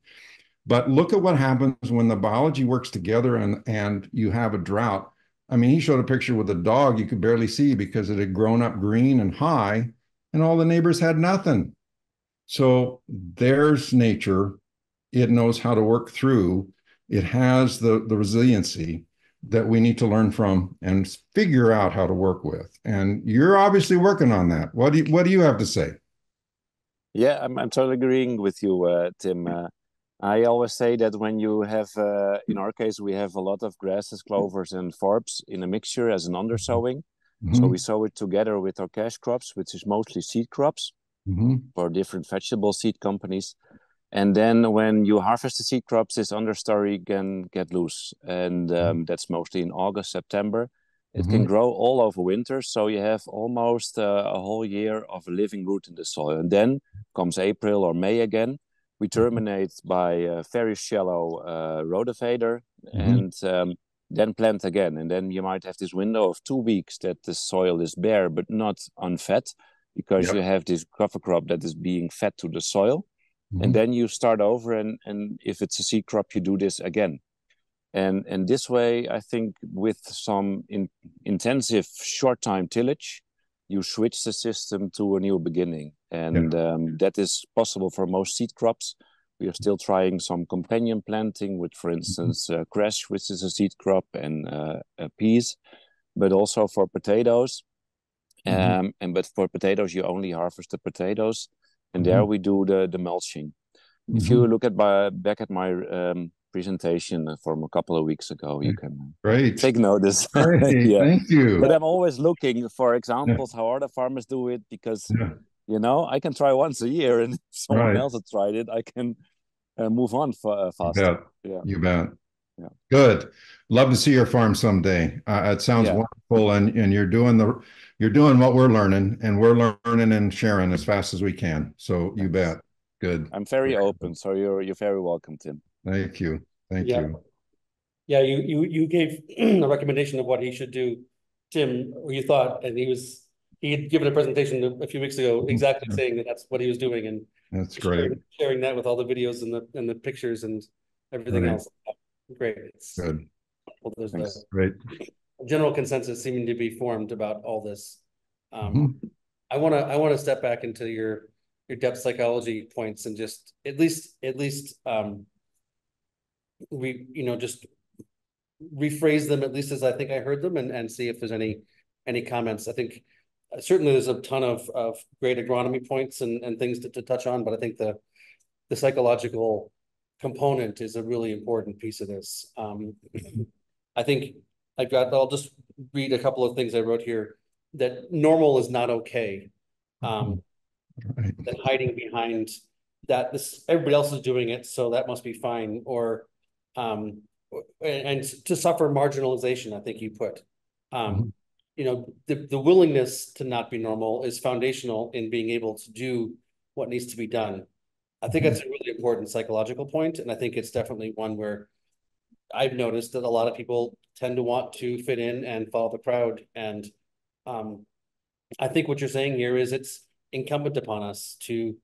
But look at what happens when the biology works together and you have a drought. I mean, he showed a picture with a dog you could barely see because it had grown up green and high, and all the neighbors had nothing. So there's nature. It knows how to work through. It has the resiliency that we need to learn from and figure out how to work with. And you're obviously working on that. What do you have to say? Yeah, I'm totally agreeing with you, Tim. I always say that when you have, in our case, we have a lot of grasses, clovers, and forbs in a mixture as an undersowing. Mm-hmm. So we sow it together with our cash crops, which is mostly seed crops mm-hmm. for different vegetable seed companies. And then when you harvest the seed crops, this understory can get loose. And that's mostly in August, September. It mm-hmm. can grow all over winter. So you have almost a whole year of a living root in the soil. And then comes April or May again. We terminate by a very shallow rotator mm-hmm. and then plant again. And then you might have this window of 2 weeks that the soil is bare, but not unfed, because yep. you have this cover crop that is being fed to the soil. Mm-hmm. And then you start over, and if it's a seed crop, you do this again. And this way, I think with some intensive short-time tillage, you switch the system to a new beginning. And yeah. That is possible for most seed crops. We are still trying some companion planting with, for instance, crash, which is a seed crop, and peas, but also for potatoes. Mm-hmm. But for potatoes, you only harvest the potatoes. And there we do the mulching. Mm-hmm. If you look at back at my presentation from a couple of weeks ago, you can take notice. Great, yeah. Thank you. But I'm always looking for examples how other farmers do it, because, you know, I can try once a year, and if someone else has tried it, I can move on faster. Yeah, you bet. Yeah. Good. Love to see your farm someday. It sounds wonderful, and you're doing what we're learning, and we're learning and sharing as fast as we can. So you bet. Good. I'm very open, so you're very welcome, Tim. Thank you. Thank you. Yeah, you gave a recommendation of what he should do, Tim. Or you thought, and he had given a presentation a few weeks ago, exactly saying that that's what he was doing, and that's great. Sharing that with all the videos and the pictures and everything else. Great. Good. Well, there's a general consensus seeming to be formed about all this. Mm-hmm. I want to step back into your depth psychology points, and just at least just rephrase them, at least as I think I heard them, and see if there's any comments. I think certainly there's a ton of great agronomy points and things to touch on, but I think the psychological component is a really important piece of this. I think I'll just read a couple of things I wrote here. That normal is not okay. That hiding behind that everybody else is doing it, so that must be fine. Or and to suffer marginalization, I think you put. The willingness to not be normal is foundational in being able to do what needs to be done. I think that's a really important psychological point, and I think it's definitely one where I've noticed that a lot of people tend to want to fit in and follow the crowd. And I think what you're saying here is it's incumbent upon us to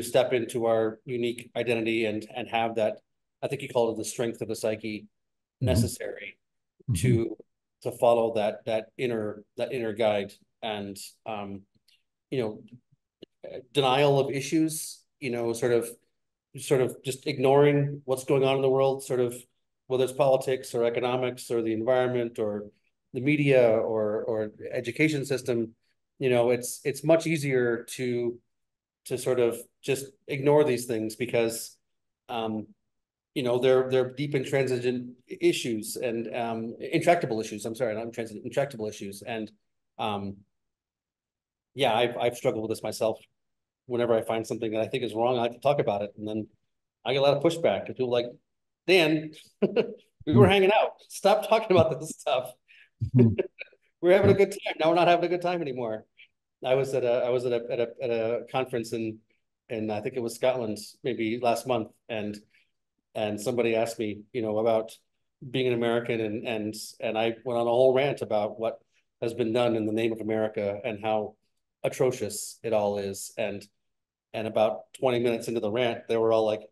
step into our unique identity and have that, I think you called it the strength of the psyche, necessary mm-hmm. to follow that inner guide. And denial of issues, sort of just ignoring what's going on in the world, sort of whether it's politics or economics or the environment or the media or education system. It's much easier to sort of just ignore these things because they're deep and transient issues and intractable issues. I'm sorry, not transient, intractable issues. And I've struggled with this myself. Whenever I find something that I think is wrong, I like to talk about it. And then I get a lot of pushback. People like, Dan, we were hanging out. Stop talking about this stuff. We're having a good time. Now we're not having a good time anymore. I was at a conference in I think it was Scotland, maybe last month. And somebody asked me, about being an American. And I went on a whole rant about what has been done in the name of America and how atrocious it all is. And about 20 minutes into the rant, they were all like,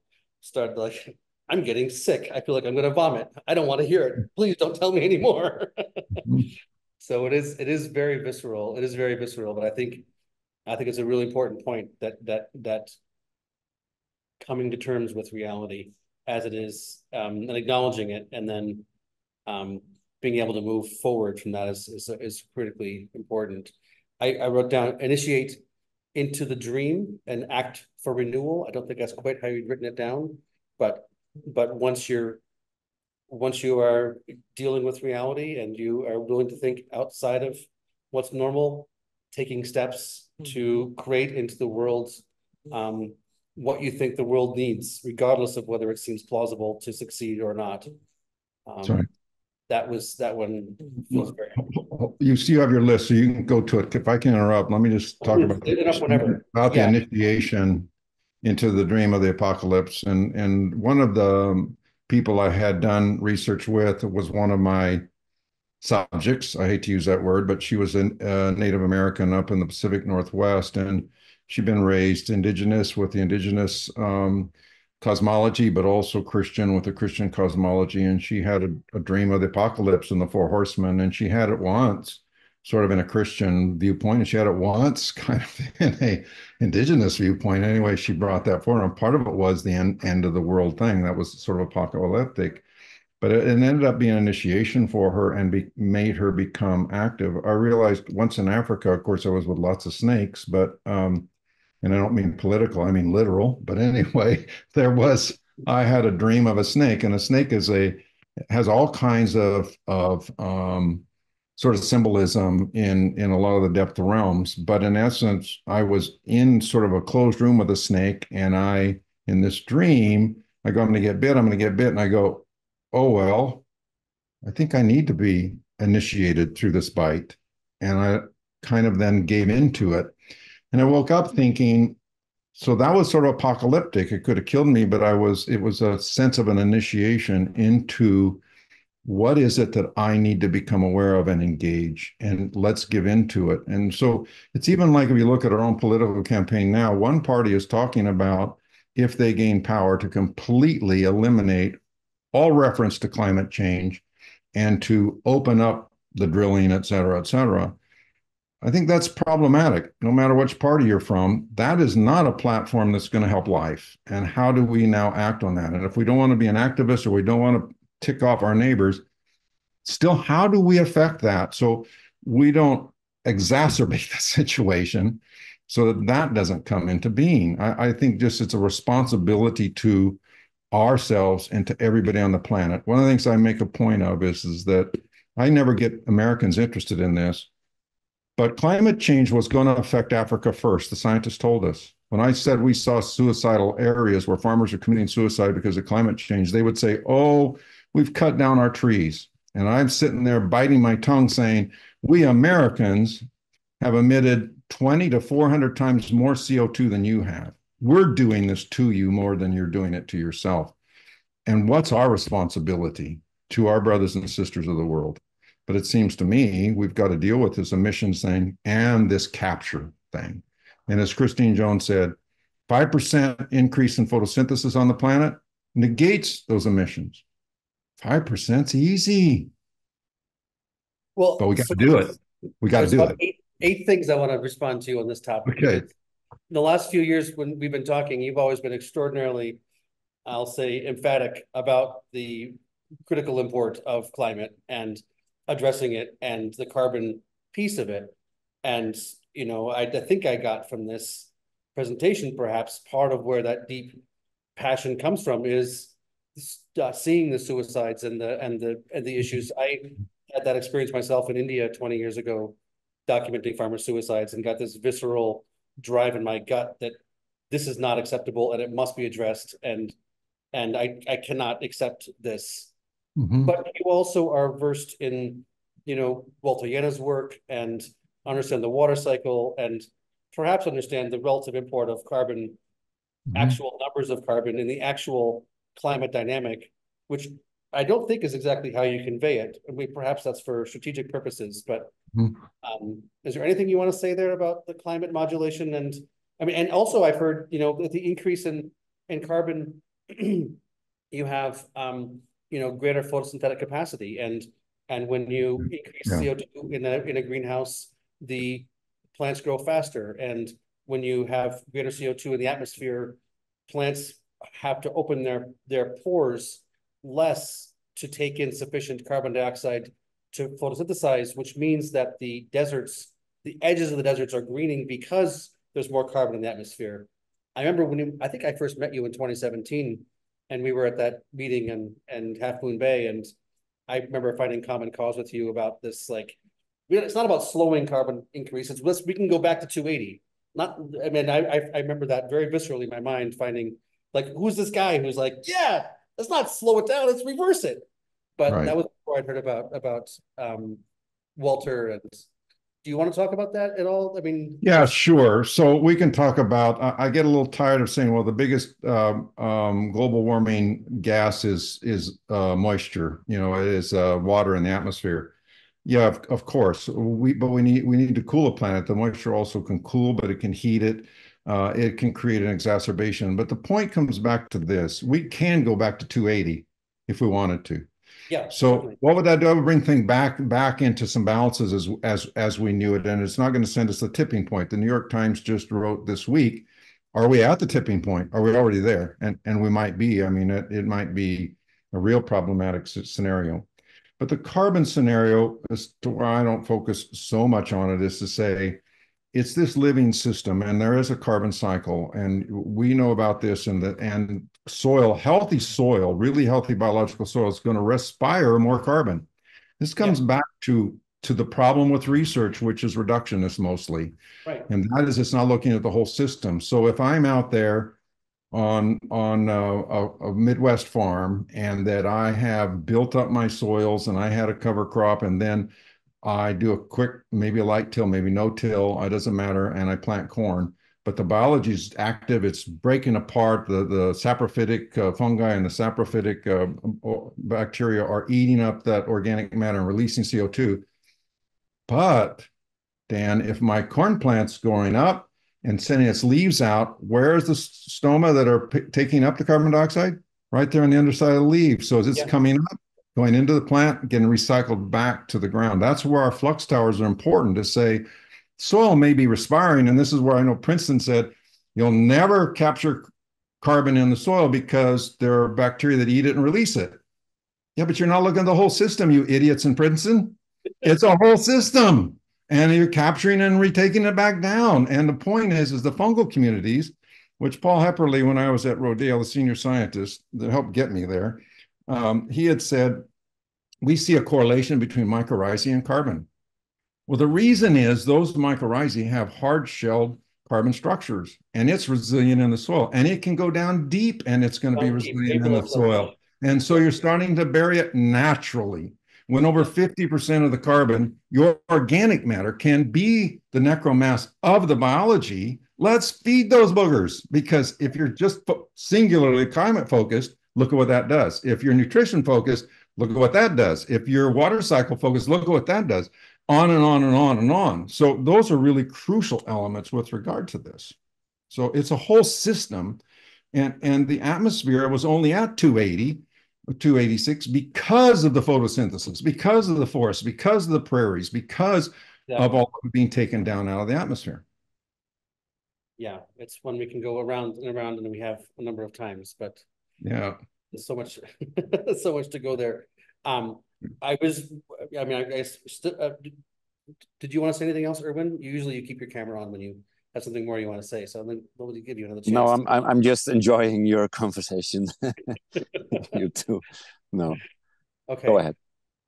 started like, I'm getting sick. I feel like I'm going to vomit. I don't want to hear it. Please don't tell me anymore. So it is very visceral. It is very visceral, but I think it's a really important point that coming to terms with reality as it is, and acknowledging it, and then being able to move forward from that is critically important. I wrote down, initiate into the dream and act for renewal. I don't think that's quite how you'd written it down, but once you are dealing with reality and you are willing to think outside of what's normal, taking steps to create into the world what you think the world needs, regardless of whether it seems plausible to succeed or not. Sorry. That one feels very helpful. You see, you have your list, so you can go to it. If I can interrupt, let me just talk about the initiation into the dream of the apocalypse. And one of the people I had done research with was one of my subjects. I hate to use that word, but she was a Native American up in the Pacific Northwest, and she'd been raised indigenous with the indigenous cosmology, but also Christian with the Christian cosmology. And she had a dream of the apocalypse and the four horsemen, and she had it once sort of in a Christian viewpoint, and she had it once kind of in a indigenous viewpoint. Anyway, she brought that forward, and part of it was the end of the world thing that was sort of apocalyptic, but it ended up being an initiation for her and made her become active. I realized once in Africa, of course, I was with lots of snakes, but and I don't mean political, I mean literal. But anyway, I had a dream of a snake, and a snake has all kinds of sort of symbolism in a lot of the depth realms. But in essence, I was in sort of a closed room with a snake, and in this dream, I go, I'm going to get bit, I'm going to get bit. And I go, oh, well, I think I need to be initiated through this bite. And I kind of then gave into it. And I woke up thinking, so that was sort of apocalyptic. It could have killed me, but it was a sense of an initiation into what is it that I need to become aware of and engage, and let's give into it. And so it's even like if you look at our own political campaign now, one party is talking about, if they gain power, to completely eliminate all reference to climate change and to open up the drilling, et cetera, et cetera. I think that's problematic, no matter which party you're from. That is not a platform that's going to help life. And how do we now act on that? And if we don't want to be an activist, or we don't want to tick off our neighbors, still, how do we affect that so we don't exacerbate the situation so that doesn't come into being? I think just it's a responsibility to ourselves and to everybody on the planet. One of the things I make a point of is that I never get Americans interested in this, but climate change was going to affect Africa first. The scientists told us. When I said we saw suicidal areas where farmers are committing suicide because of climate change, they would say, oh, we've cut down our trees. And I'm sitting there biting my tongue saying, we Americans have emitted 20 to 400 times more CO2 than you have. We're doing this to you more than you're doing it to yourself. And what's our responsibility to our brothers and sisters of the world? But it seems to me we've got to deal with this emissions thing and this capture thing. And as Christine Jones said, 5% increase in photosynthesis on the planet negates those emissions. 5%'s easy. Well, but we got to do it. We got to do it. Eight things I want to respond to on this topic. Okay. In the last few years when we've been talking, you've always been extraordinarily, I'll say, emphatic about the critical import of climate and addressing it and the carbon piece of it. And, you know, I think I got from this presentation, perhaps part of where that deep passion comes from is seeing the suicides and the issues. I had that experience myself in India 20 years ago, documenting farmer suicides, and got this visceral drive in my gut that this is not acceptable and it must be addressed. And I cannot accept this. Mm-hmm. But you also are versed in, you know, Walter Yana's work, and understand the water cycle, and perhaps understand the relative import of carbon, mm-hmm. actual numbers of carbon in the actual climate dynamic, which I don't think is exactly how you convey it. And we perhaps that's for strategic purposes, but is there anything you want to say there about the climate modulation? And I mean, and also I've heard, you know, with the increase in carbon, you have, you know, greater photosynthetic capacity. And when you increase CO2 in a greenhouse, the plants grow faster. And when you have greater CO2 in the atmosphere, plants have to open their pores less to take in sufficient carbon dioxide to photosynthesize, which means that the deserts, the edges of the deserts are greening because there's more carbon in the atmosphere. I remember when you, I think I first met you in 2017, and we were at that meeting and Half Moon Bay, and I remember finding common cause with you about this, like, it's not about slowing carbon increase, it's let's, we can go back to 280. Not, I mean, I remember that very viscerally in my mind, finding like, who's this guy who's like, yeah, let's not slow it down, let's reverse it. But that was before I'd heard about Walter. And do you want to talk about that at all? I mean, yeah, sure. So we can talk about, I get a little tired of saying, well, the biggest global warming gas is moisture, you know, it is water in the atmosphere. Yeah, of course. But we need to cool a planet. The moisture also can cool, but it can heat it. It can create an exacerbation. But the point comes back to this: we can go back to 280 if we wanted to. Yeah. So definitely. What would that do? That would bring things back into some balances as we knew it, and it's not going to send us the tipping point. The New York Times just wrote this week: are we at the tipping point? Are we already there? And we might be. I mean, it might be a real problematic scenario. But the carbon scenario, is to where I don't focus so much on it, is to say it's this living system, and there is a carbon cycle, and we know about this. And soil, healthy soil, really healthy biological soil, is going to respire more carbon. This comes back to the problem with research, which is reductionist mostly, and that is it's not looking at the whole system. So if I'm out there on a Midwest farm, and that I have built up my soils, and I had a cover crop, and then I do a quick, maybe a light till, maybe no till, it doesn't matter, and I plant corn, but the biology is active, it's breaking apart, the saprophytic fungi and the saprophytic bacteria are eating up that organic matter and releasing CO2. But Dan, if my corn plant's going up and sending its leaves out, where is the stoma that are taking up the carbon dioxide? Right there on the underside of the leaf. So as it's coming up, going into the plant, getting recycled back to the ground. That's where our flux towers are important, to say soil may be respiring. And this is where I know Princeton said, you'll never capture carbon in the soil because there are bacteria that eat it and release it. Yeah, but you're not looking at the whole system, you idiots in Princeton. It's a whole system. And you're capturing and retaking it back down. And the point is the fungal communities, which Paul Hepperly, when I was at Rodale, the senior scientist that helped get me there, he had said, we see a correlation between mycorrhizae and carbon. Well, the reason is those mycorrhizae have hard-shelled carbon structures, and it's resilient in the soil, and it can go down deep, and it's going to be resilient in the soil. And so you're starting to bury it naturally. When over 50% of the carbon, your organic matter, can be the necromass of the biology, let's feed those boogers. Because if you're just singularly climate focused, look at what that does. If you're nutrition focused, look at what that does. If you're water cycle focused, look at what that does. On and on and on and on. So those are really crucial elements with regard to this. So it's a whole system. And the atmosphere was only at 280. 286 because of the photosynthesis, because of the forests, because of the prairies, because of all being taken down out of the atmosphere. Yeah, it's one we can go around and we have a number of times, but yeah, there's so much, so much to go there. Did you want to say anything else, Erwin? Usually you keep your camera on when you have something more you want to say. So I'm going to give you another chance. No, I'm just enjoying your conversation. You too. No. Okay. Go ahead.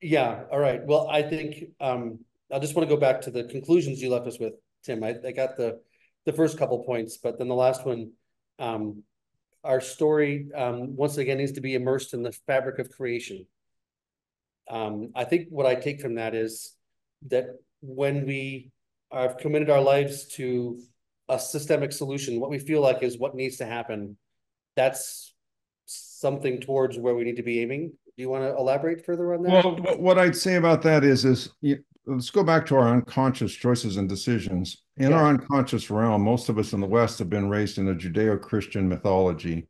Yeah. All right. Well, I think I just want to go back to the conclusions you left us with, Tim. I got the first couple points, but then the last one, our story once again needs to be immersed in the fabric of creation. I think what I take from that is that when we have committed our lives to a systemic solution, what we feel like is what needs to happen, that's something towards where we need to be aiming. you want to elaborate further on that? Well, what I'd say about that is let's go back to our unconscious choices and decisions. In our unconscious realm, most of us in the West have been raised in a Judeo-Christian mythology.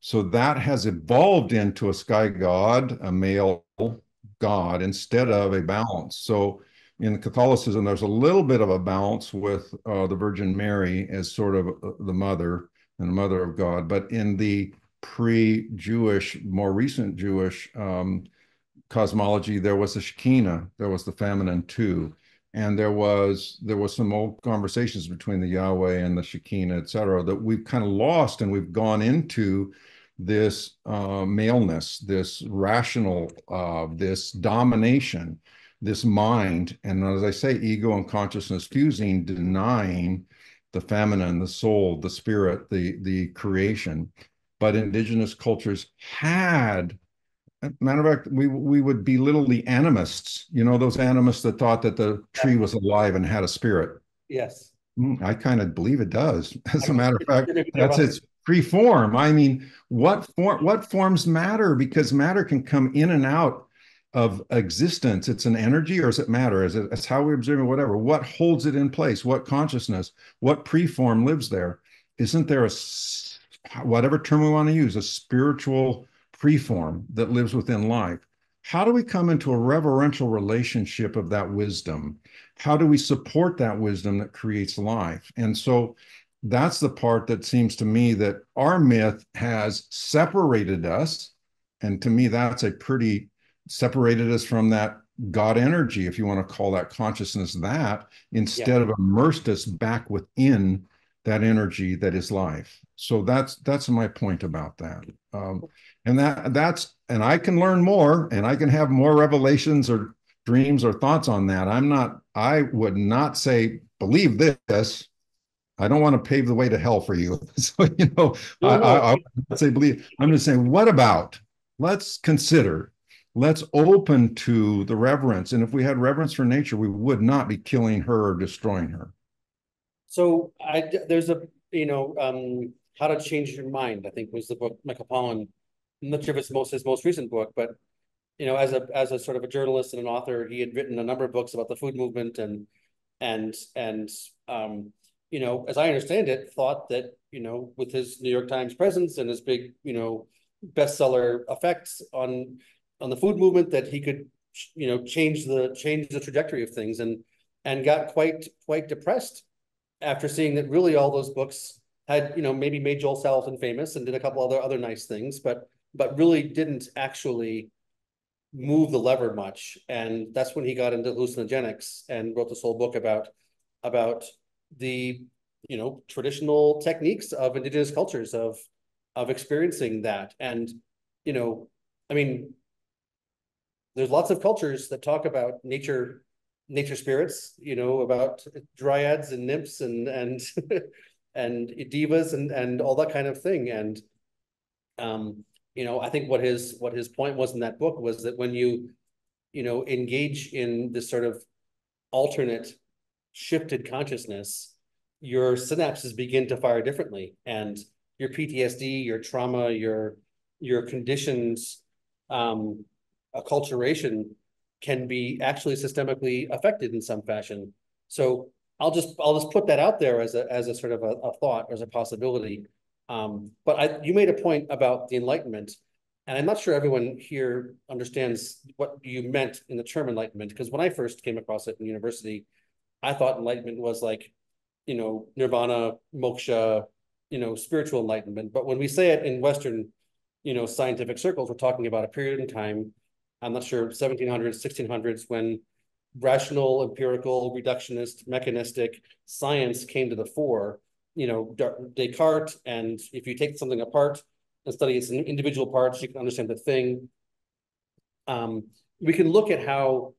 So that has evolved into a sky god, a male god, instead of a balance. So in Catholicism, there's a little bit of a balance with the Virgin Mary as sort of the mother and the mother of God. But in the pre-Jewish, more recent Jewish cosmology, there was the Shekinah, there was the feminine too. And there was some old conversations between the Yahweh and the Shekinah, et cetera, that we've kind of lost, and we've gone into this maleness, this rational, this domination, this mind. And as I say, ego and consciousness fusing, denying the feminine, the soul, the spirit, the creation. But indigenous cultures had, matter of fact, we would belittle the animists, you know, those animists that thought that the tree was alive and had a spirit. Yes. I kind of believe it does. As a matter of fact, that's its free form. I mean, what forms matter? Because matter can come in and out of existence. It's an energy, or is it matter? It's how we observe it, whatever. What holds it in place? What consciousness? What preform lives there? Isn't there a, whatever term we want to use, a spiritual preform that lives within life? How do we come into a reverential relationship of that wisdom? How do we support that wisdom that creates life? And so that's the part that seems to me that our myth has separated us. And to me, that's a pretty, separated us from that God energy, if you want to call that consciousness that, instead of immersed us back within that energy that is life. So that's my point about that. And that's, and I can learn more, and I can have more revelations or dreams or thoughts on that. I would not say, believe this. I don't want to pave the way to hell for you. So, you know, I would say believe. I'm just saying, what about, let's consider, let's open to the reverence. And if we had reverence for nature, we would not be killing her or destroying her. So there's a, you know, How to Change Your Mind, I think, was the book, Michael Pollan. I'm not sure if it's his most recent book, but, you know, as a sort of a journalist and an author, he had written a number of books about the food movement and you know, as I understand it, thought that, you know, with his New York Times presence and his big, you know, bestseller effects on the food movement, that he could, you know, change the trajectory of things, and got quite depressed after seeing that really all those books had, you know, maybe made Joel Salatin famous and did a couple other nice things, but really didn't actually move the lever much. And that's when he got into hallucinogenics and wrote this whole book about the, you know, traditional techniques of indigenous cultures of experiencing that. And, you know, I mean, there's lots of cultures that talk about nature spirits, you know, about dryads and nymphs and and divas and all that kind of thing. And, you know, I think what his point was in that book was that when you, you know, engage in this sort of alternate shifted consciousness, your synapses begin to fire differently, and your PTSD, your trauma, your conditions, acculturation can be actually systemically affected in some fashion. So I'll just put that out there as a sort of a thought, as a possibility. But you made a point about the Enlightenment, and I'm not sure everyone here understands what you meant in the term Enlightenment, because when I first came across it in university, I thought Enlightenment was like, you know, nirvana, moksha, you know, spiritual enlightenment. But when we say it in Western, you know, scientific circles, we're talking about a period in time, I'm not sure, 1700s, 1600s, when rational, empirical, reductionist, mechanistic science came to the fore. You know, Descartes, and if you take something apart and study its individual parts, you can understand the thing. We can look at how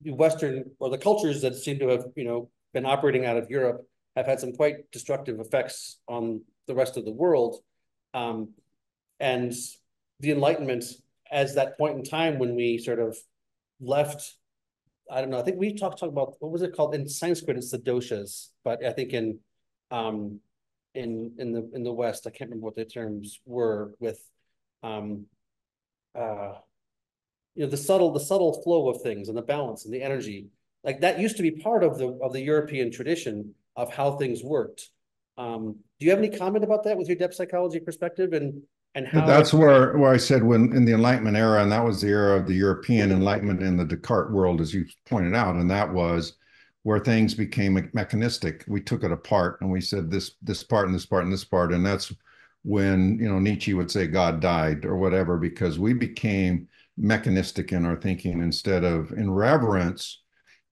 the Western, or the cultures that seem to have, you know, been operating out of Europe, have had some quite destructive effects on the rest of the world. And the Enlightenment, as that point in time when we sort of left, I don't know, I think we talked about, what was it called? In Sanskrit, it's the doshas, but I think in the West, I can't remember what the terms were with you know, the subtle flow of things and the balance and the energy. Like that used to be part of the European tradition of how things worked. Do you have any comment about that with your depth psychology perspective and how? That's where I said when in the Enlightenment era, and that was the era of the European Enlightenment in the Descartes world, as you pointed out, and that was where things became mechanistic. We took it apart and we said this part and this part and this part, and that's when, you know, Nietzsche would say God died or whatever, because we became mechanistic in our thinking instead of in reverence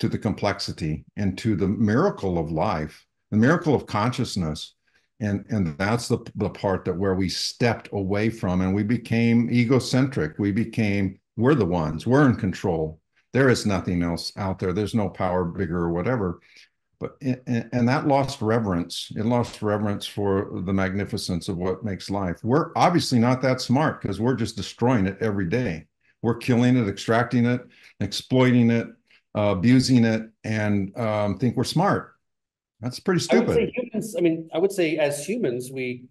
to the complexity and to the miracle of life, the miracle of consciousness. And that's the part that where we stepped away from, and we became egocentric. We became, we're the ones, we're in control. There is nothing else out there. There's no power bigger or whatever. But and that lost reverence. It lost reverence for the magnificence of what makes life. We're obviously not that smart because we're just destroying it every day. We're killing it, extracting it, exploiting it, abusing it, and think we're smart. That's pretty stupid. I would say humans, as humans, we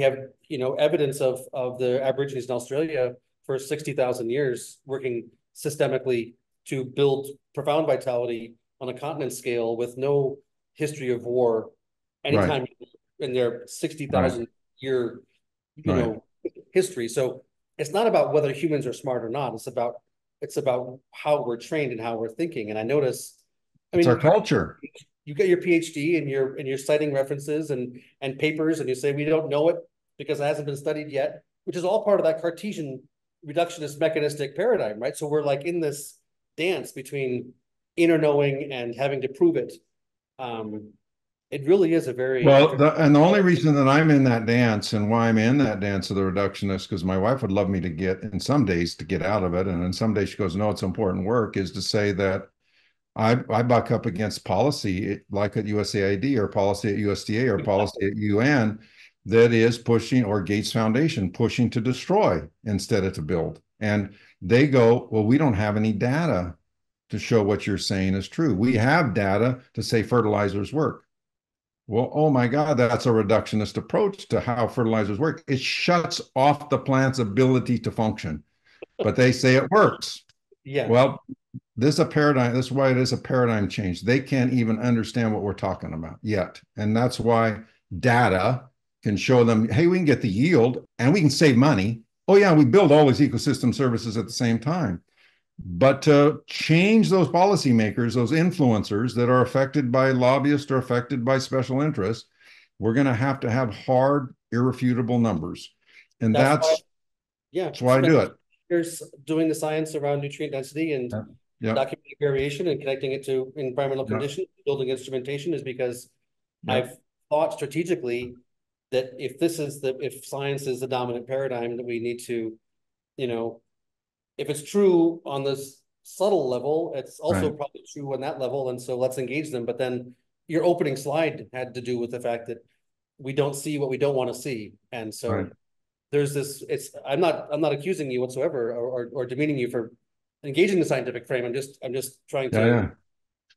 have, you know, evidence of the Aborigines in Australia for 60,000 years working systemically to build profound vitality on a continent scale with no history of war. Anytime in their 60,000 year, you know, history. So it's not about whether humans are smart or not. It's about how we're trained and how we're thinking. And I notice, it's our culture. You get your PhD and you're citing references and papers, and you say we don't know it because it hasn't been studied yet, which is all part of that Cartesian reductionist mechanistic paradigm, right? So we're like in this dance between inner knowing and having to prove it. It really is a very and the only reason that I'm in that dance and why I'm in that dance of the reductionist, because my wife would love me to get in some days to get out of it, and in some days she goes, no, it's important work, is to say that I buck up against policy like at USAID or policy at USDA or policy at UN that is pushing, or Gates Foundation pushing to destroy instead of to build. And they go, well, we don't have any data to show what you're saying is true. We have data to say fertilizers work. Well, oh my God, that's a reductionist approach to how fertilizers work. It shuts off the plant's ability to function, but they say it works. Yeah. Well, this is a paradigm. That's why it is a paradigm change. They can't even understand what we're talking about yet. And that's why data can show them, hey, we can get the yield and we can save money. Oh yeah, we build all these ecosystem services at the same time. But to change those policymakers, those influencers that are affected by lobbyists or affected by special interests, we're going to have hard, irrefutable numbers. And that's why I do it. Years doing the science around nutrient density and documenting variation and connecting it to environmental conditions, building instrumentation, is because I've thought strategically that if science is the dominant paradigm, that we need to, you know, if it's true on this subtle level, it's also probably true on that level. And so let's engage them. But then your opening slide had to do with the fact that we don't see what we don't want to see. And so there's this, I'm not accusing you whatsoever or demeaning you for engaging the scientific frame. I'm just trying to. Yeah.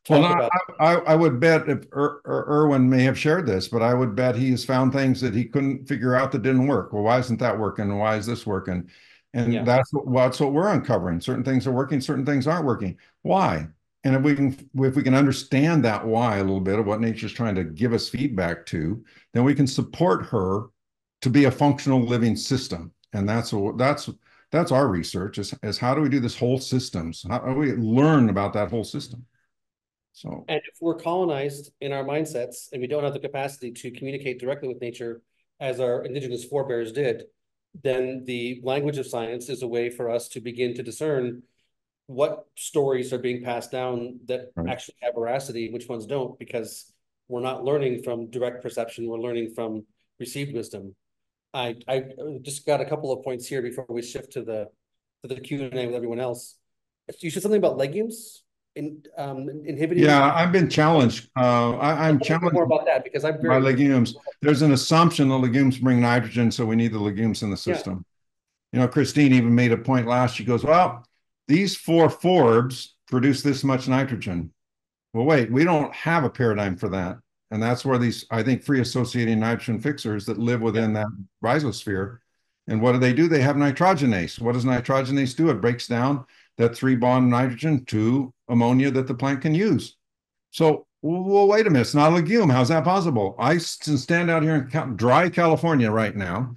Well, I would bet if Irwin may have shared this, but I would bet he has found things that he couldn't figure out that didn't work. Well, why isn't that working? Why is this working? And that's what we're uncovering. Certain things are working, certain things aren't working. Why? And if we can understand that why a little bit of what nature's trying to give us feedback to, then we can support her to be a functional living system. And that's our research is how do we do this whole systems? How do we learn about that whole system? So, and if we're colonized in our mindsets and we don't have the capacity to communicate directly with nature as our indigenous forebears did, then the language of science is a way for us to begin to discern what stories are being passed down that actually have veracity, which ones don't, because we're not learning from direct perception, we're learning from received wisdom. I just got a couple of points here before we shift to the Q&A with everyone else. You said something about legumes inhibiting. Yeah, I've been challenged. I'm challenged more about that because I'm very legumes. There's an assumption that legumes bring nitrogen, so we need the legumes in the system. Yeah. You know, Christine even made a point last. She goes, "Well, these four forbs produce this much nitrogen." Well, wait, we don't have a paradigm for that. And that's where these, I think, free associating nitrogen fixers that live within that rhizosphere. And what do? They have nitrogenase. What does nitrogenase do? It breaks down that three bond nitrogen to ammonia that the plant can use. So, well, wait a minute, it's not a legume. How's that possible? I can stand out here in dry California right now,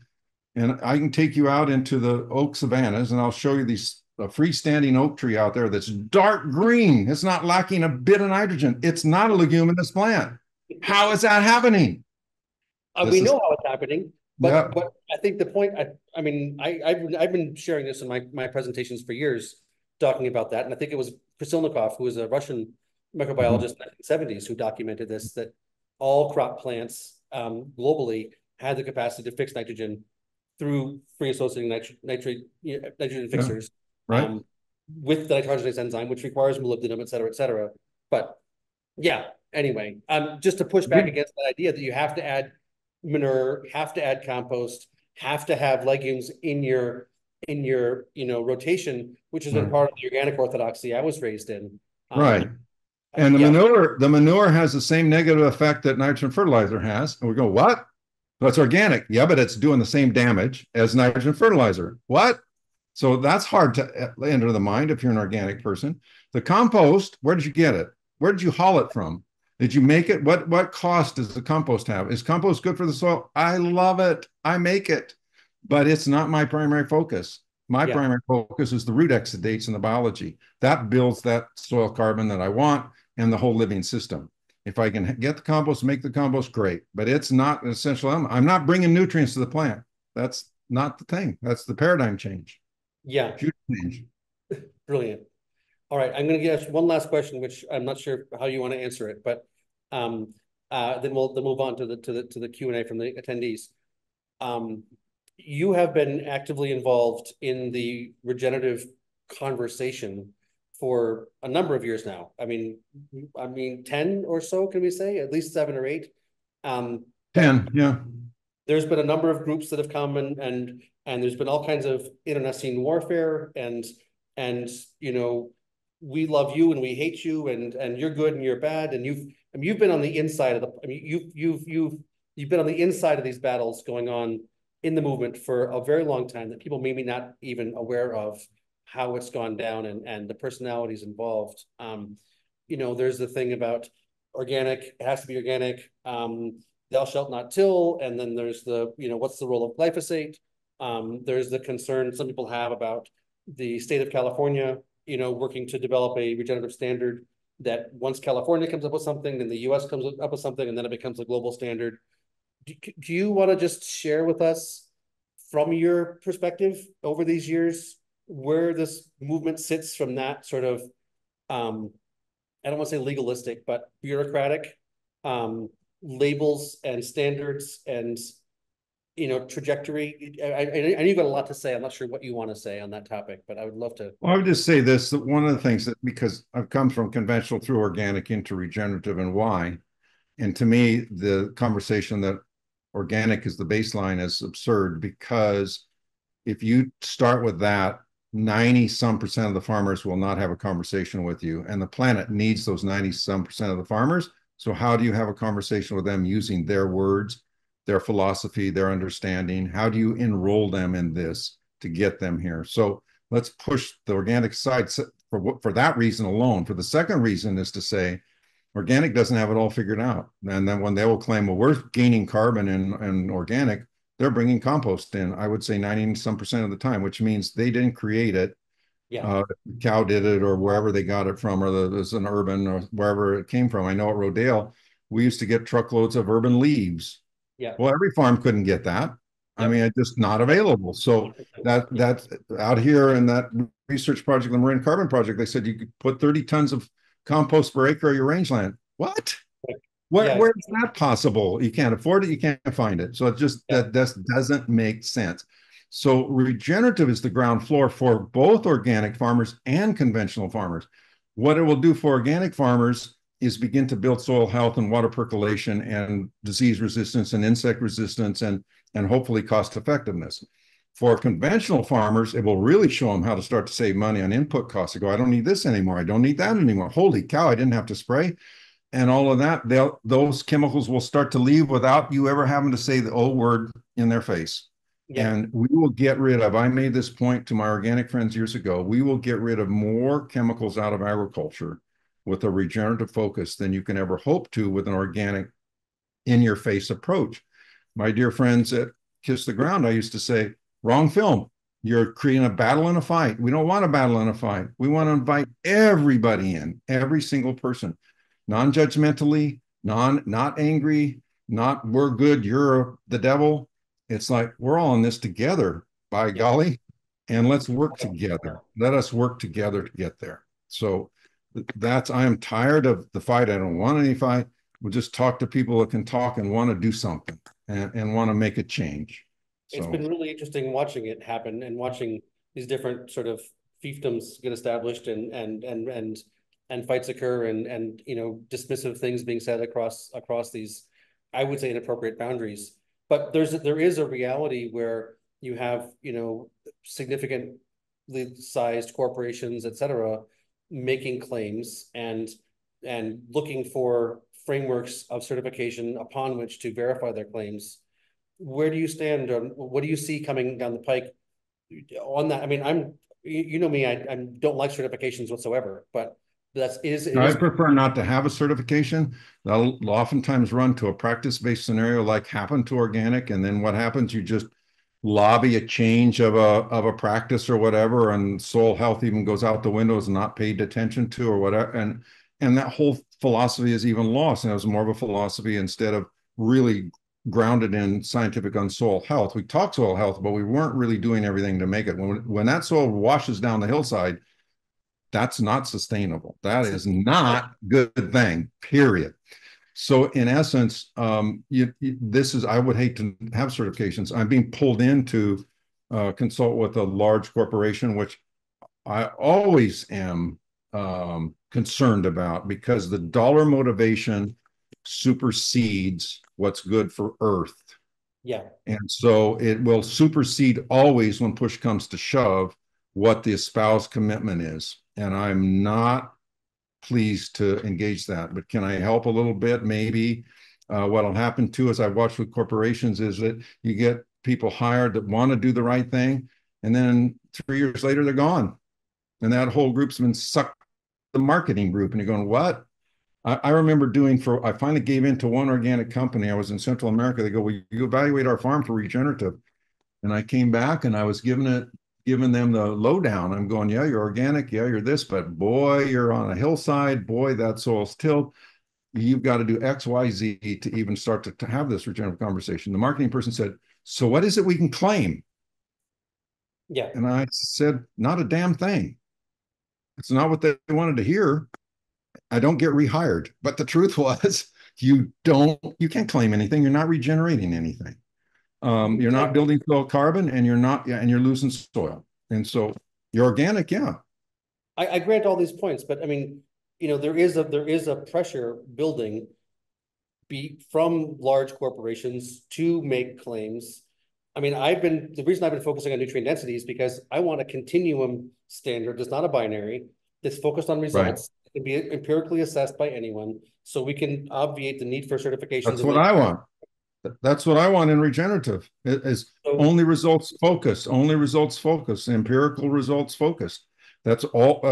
and I can take you out into the oak savannas, and I'll show you these a freestanding oak tree out there that's dark green. It's not lacking a bit of nitrogen. It's not a legume in this plant. How is that happening? We know how it's happening, but, yeah. But I think the point, I've been sharing this in my presentations for years, talking about that. And I think it was Krasilnikov, who was a Russian microbiologist in the 1970s, who documented this, that all crop plants globally had the capacity to fix nitrogen through free associating nitrogen fixers. Right. With the nitrogenase enzyme, which requires molybdenum, et cetera, et cetera. But yeah, anyway, just to push back against that idea that you have to add manure, have to add compost, have to have legumes in your rotation, which has been part of the organic orthodoxy I was raised in. Right. And the manure has the same negative effect that nitrogen fertilizer has. And we go, what? That's organic. Yeah, but it's doing the same damage as nitrogen fertilizer. What? So that's hard to enter the mind if you're an organic person. The compost, where did you get it? Where did you haul it from? Did you make it? What cost does the compost have? Is compost good for the soil? I love it. I make it. But it's not my primary focus. My primary focus is the root exudates and the biology. That builds that soil carbon that I want and the whole living system. If I can get the compost, make the compost, great. But it's not an essential element. I'm not bringing nutrients to the plant. That's not the thing. That's the paradigm change. Yeah. Brilliant. All right. I'm going to give us one last question, which I'm not sure how you want to answer it, but then we'll move on to the Q&A from the attendees. You have been actively involved in the regenerative conversation for a number of years now. I mean, 10 or so, can we say? At least 7 or 8. 10, yeah. There's been a number of groups that have come and there's been all kinds of internecine warfare and you know, we love you and we hate you and you're good and you're bad, and you've been on the inside of the you've been on the inside of these battles going on in the movement for a very long time that people maybe not even aware of how it's gone down and the personalities involved. You know, there's the thing about organic, it has to be organic, thou shalt not till, and then there's the, you know, what's the role of glyphosate? There's the concern some people have about the state of California, you know, working to develop a regenerative standard that once California comes up with something, then the US comes up with something, and then it becomes a global standard. Do you want to just share with us from your perspective over these years where this movement sits from that sort of, I don't want to say legalistic, but bureaucratic labels and standards and, you know, trajectory? I know you've got a lot to say. I'm not sure what you want to say on that topic, but I would love to. Well, I would just say this, that one of the things that, because I've come from conventional through organic into regenerative and why, and to me, the conversation that organic is the baseline is absurd, because if you start with that, 90-some% of the farmers will not have a conversation with you, and the planet needs those 90-some% of the farmers. So how do you have a conversation with them using their words, their philosophy, their understanding? How do you enroll them in this to get them here? So let's push the organic side for that reason alone. For the second reason is to say, organic doesn't have it all figured out. And then when they will claim, well, we're gaining carbon in organic, they're bringing compost in, I would say 90-some% of the time, which means they didn't create it. Yeah. Cow did it, or wherever they got it from, or there's an urban, or wherever it came from. I know at Rodale, we used to get truckloads of urban leaves. Yeah. Well, every farm couldn't get that. Yeah. I mean, it's just not available. So that's out here in that research project, the Marine Carbon Project, they said you could put 30 tons of compost per acre of your rangeland. What? Yeah. Where is that possible? You can't afford it. You can't find it. So it just that doesn't make sense. So regenerative is the ground floor for both organic farmers and conventional farmers. What it will do for organic farmers is begin to build soil health and water percolation and disease resistance and insect resistance and hopefully cost effectiveness. For conventional farmers, it will really show them how to start to save money on input costs. They go, I don't need this anymore. I don't need that anymore. Holy cow, I didn't have to spray. And all of that, those chemicals will start to leave without you ever having to say the O word in their face. Yeah. And we will get rid of, I made this point to my organic friends years ago, we will get rid of more chemicals out of agriculture with a regenerative focus than you can ever hope to with an organic in-your-face approach. My dear friends at Kiss the Ground, I used to say, wrong film. You're creating a battle and a fight. We don't want a battle and a fight. We want to invite everybody in, every single person, non-judgmentally, not angry, not we're good, you're the devil. It's like, we're all in this together, by golly, and let's work together. Let us work together to get there. So that's, I am tired of the fight. I don't want any fight. We'll just talk to people that can talk and want to do something and want to make a change. So. It's been really interesting watching it happen and watching these different sort of fiefdoms get established and fights occur and you know, dismissive things being said across these, I would say, inappropriate boundaries. But there is a reality where you have, you know, significantly sized corporations, et cetera, making claims and looking for frameworks of certification upon which to verify their claims. Where do you stand, or what do you see coming down the pike on that? I mean, you know me, I don't like certifications whatsoever, but I prefer not to have a certification. That'll oftentimes run to a practice-based scenario like happened to organic, and then what happens? You just lobby a change of a practice or whatever, and soil health even goes out the window, is not paid attention to or whatever, and that whole philosophy is even lost. And it was more of a philosophy instead of really grounded in scientific on soil health. We talk soil health, but we weren't really doing everything to make it. When that soil washes down the hillside, that's not sustainable. That is not a good thing, period. So in essence, this is, I would hate to have certifications. I'm being pulled in to consult with a large corporation, which I always am concerned about, because the dollar motivation supersedes what's good for Earth. Yeah. And so it will supersede always, when push comes to shove, what the espoused commitment is. And I'm not pleased to engage that, but can I help a little bit? Maybe what'll happen too, as I've watched with corporations, is that you get people hired that want to do the right thing, and then 3 years later they're gone, and that whole group's been sucked. The marketing group, and you're going, what? I remember doing I finally gave in to one organic company. I was in Central America. They go, well, you evaluate our farm for regenerative, and I came back and I was giving them the lowdown. I'm going, yeah, you're organic, yeah, you're this, but boy, you're on a hillside, boy, that soil's tilled. You've got to do X, Y, Z to even start to have this regenerative conversation. The marketing person said, so what is it we can claim? Yeah. And I said, not a damn thing. It's not what they wanted to hear. I don't get rehired. But the truth was, you can't claim anything. You're not regenerating anything. You're not building soil carbon, and you're losing soil. And so you're organic, yeah. I grant all these points, but I mean, you know, there is a pressure building from large corporations to make claims. I mean, the reason I've been focusing on nutrient density is because I want a continuum standard that's not a binary, that's focused on results. Right. It can be empirically assessed by anyone, so we can obviate the need for certifications. That's what I want. That's what I want in regenerative, is only results focused, empirical results focused. That's all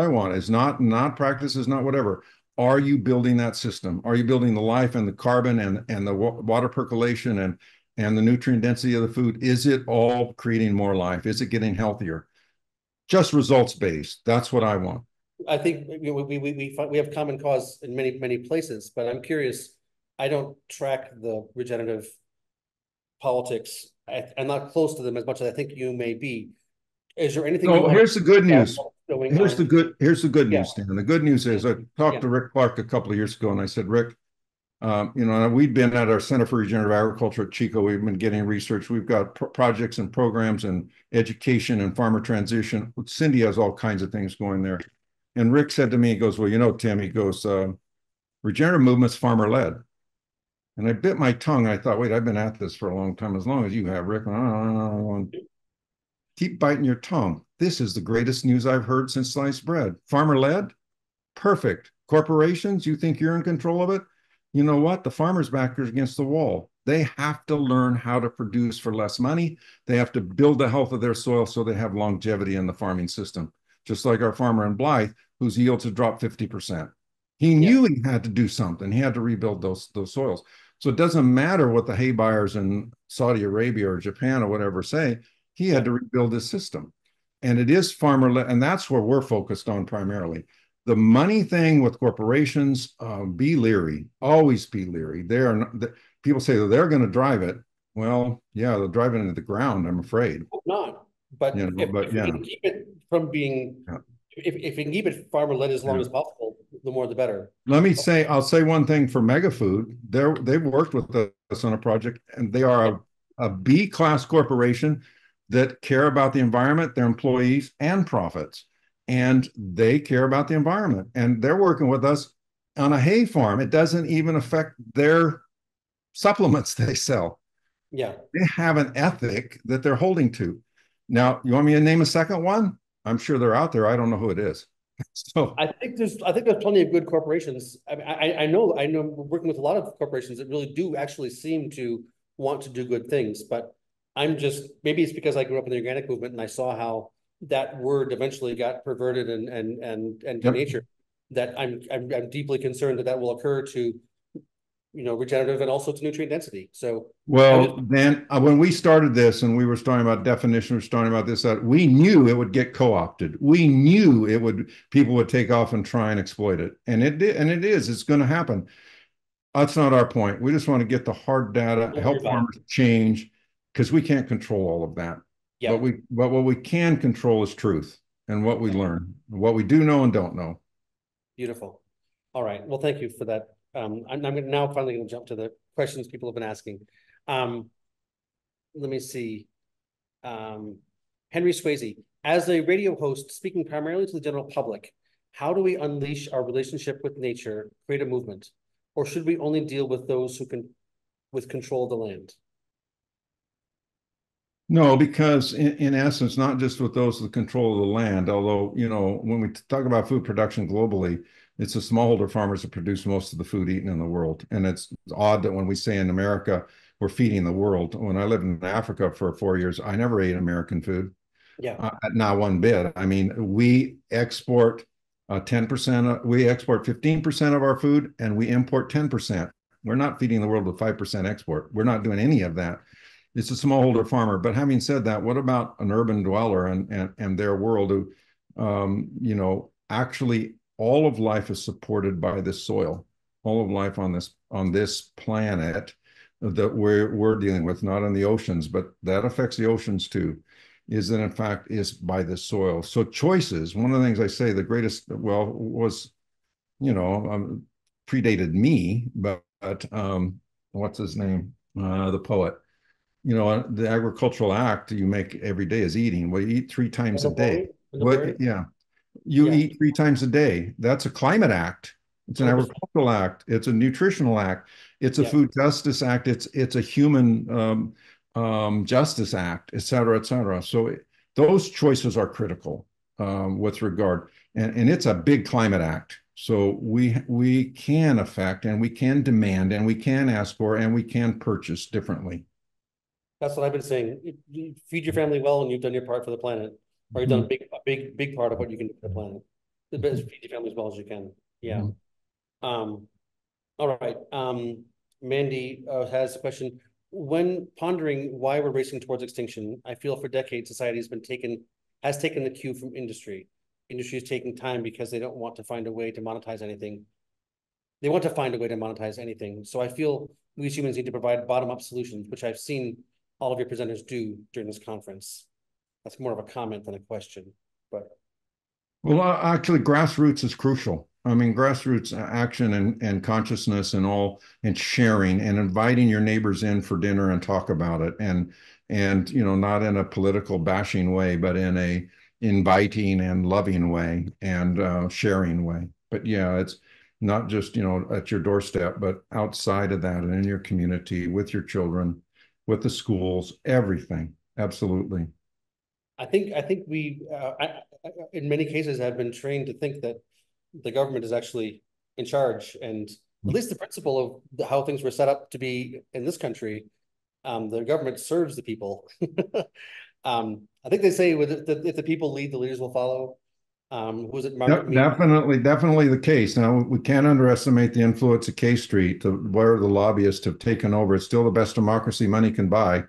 I want, is not practices, not whatever. Are you building that system? Are you building the life and the carbon and the water percolation and the nutrient density of the food? Is it all creating more life? Is it getting healthier? Just results based. That's what I want. I think we have common cause in many, many places, but I'm curious. I don't track the regenerative politics. I'm not close to them as much as I think you may be. Is there anything? Oh, here's the good news. Here's the good news, Stan. The good news is I talked to Rick Clark a couple of years ago, and I said, Rick, you know, we'd been at our Center for Regenerative Agriculture at Chico. We've been getting research. We've got projects and programs and education and farmer transition. Cindy has all kinds of things going there. And Rick said to me, he goes, well, you know, Tim, he goes, regenerative movement's farmer-led. And I bit my tongue. I thought, wait, I've been at this for a long time, as long as you have, Rick. Keep biting your tongue. This is the greatest news I've heard since sliced bread. Farmer-led? Perfect. Corporations, you think you're in control of it? You know what? The farmer's back is against the wall. They have to learn how to produce for less money. They have to build the health of their soil so they have longevity in the farming system, just like our farmer in Blythe, whose yields had dropped 50%. He knew he had to do something. He had to rebuild those soils. So it doesn't matter what the hay buyers in Saudi Arabia or Japan or whatever say, he had to rebuild his system. And it is farmer-led, and that's where we're focused on primarily. The money thing with corporations, be leery, always be leery. They are not, people say that they're going to drive it. Well, yeah, they'll drive it into the ground, I'm afraid. Not, but you know, if we can keep it from being, if we can keep it farmer-led as long as possible, the more the better. Let me say, I'll say one thing for Megafood. They've worked with us on a project, and they are a B-class corporation that care about the environment, their employees, and profits. And they care about the environment. And they're working with us on a hay farm. It doesn't even affect their supplements they sell. Yeah. They have an ethic that they're holding to. Now, you want me to name a second one? I'm sure they're out there. I don't know who it is. So I think there's plenty of good corporations. I know working with a lot of corporations that really do actually seem to want to do good things, but I'm just, maybe it's because I grew up in the organic movement and I saw how that word eventually got perverted and denatured, that I'm deeply concerned that will occur to, you know, regenerative and also to nutrient density. So then when we started this and we were talking about definition, we were talking about this, that we knew it would get co-opted. We knew it would, people would take off and try and exploit it. And it did, and it is, it's going to happen. That's not our point. We just want to get the hard data, help farmers change, because we can't control all of that. Yeah. But what we can control is truth and what we learn, what we do know and don't know. Beautiful. All right. Well, thank you for that. I'm now finally going to jump to the questions people have been asking. Let me see. Henry Swayze, as a radio host speaking primarily to the general public, how do we unleash our relationship with nature, create a movement, or should we only deal with those who can with control of the land? No, because in essence, not just with those with control of the land, although, you know, when we talk about food production globally, it's the smallholder farmers that produce most of the food eaten in the world. And it's odd that when we say in America, we're feeding the world. When I lived in Africa for 4 years, I never ate American food. Yeah. Not one bit. I mean, we export 10%, we export 15% of our food and we import 10%. We're not feeding the world with 5% export. We're not doing any of that. It's a smallholder farmer. But having said that, what about an urban dweller and their world who, you know, actually all of life is supported by this soil, all of life on this planet that we're dealing with, not in the oceans, but that affects the oceans too, is that in fact is by the soil. So choices, one of the things I say, the greatest, well, was, you know, predated me, but what's his name? The poet. You know, the agricultural act you make every day is eating. Well, you eat three times a day. Well, yeah. You eat three times a day. That's a climate act. It's an agricultural act. It's a nutritional act. It's a food justice act. It's a human justice act, et cetera, et cetera. So those choices are critical with regard. And it's a big climate act. So we can affect and we can demand and we can ask for and we can purchase differently. That's what I've been saying. You feed your family well, and you've done your part for the planet, or you've done a big part of what you can do for the planet. The best, feed your family as well as you can. Yeah. All right. Mandy has a question. When pondering why we're racing towards extinction, I feel for decades society has taken the cue from industry. Industry is taking time because they don't want to find a way to monetize anything. They want to find a way to monetize anything. So I feel we as humans need to provide bottom-up solutions, which I've seen all of your presenters do during this conference. That's more of a comment than a question, but. Well, actually grassroots is crucial. I mean, grassroots action and consciousness and all, and sharing and inviting your neighbors in for dinner and talk about it. And you know, not in a political bashing way, but in a inviting and loving way and sharing way. But yeah, it's not just, you know, at your doorstep, but outside of that and in your community with your children, with the schools, everything. Absolutely. I think we, in many cases, have been trained to think that the government is actually in charge and at least the principle of how things were set up to be in this country, the government serves the people. I think they say if the people lead, the leaders will follow. Was it Margaret Mead? Definitely the case. Now, we can't underestimate the influence of K Street, where the lobbyists have taken over. It's still the best democracy money can buy,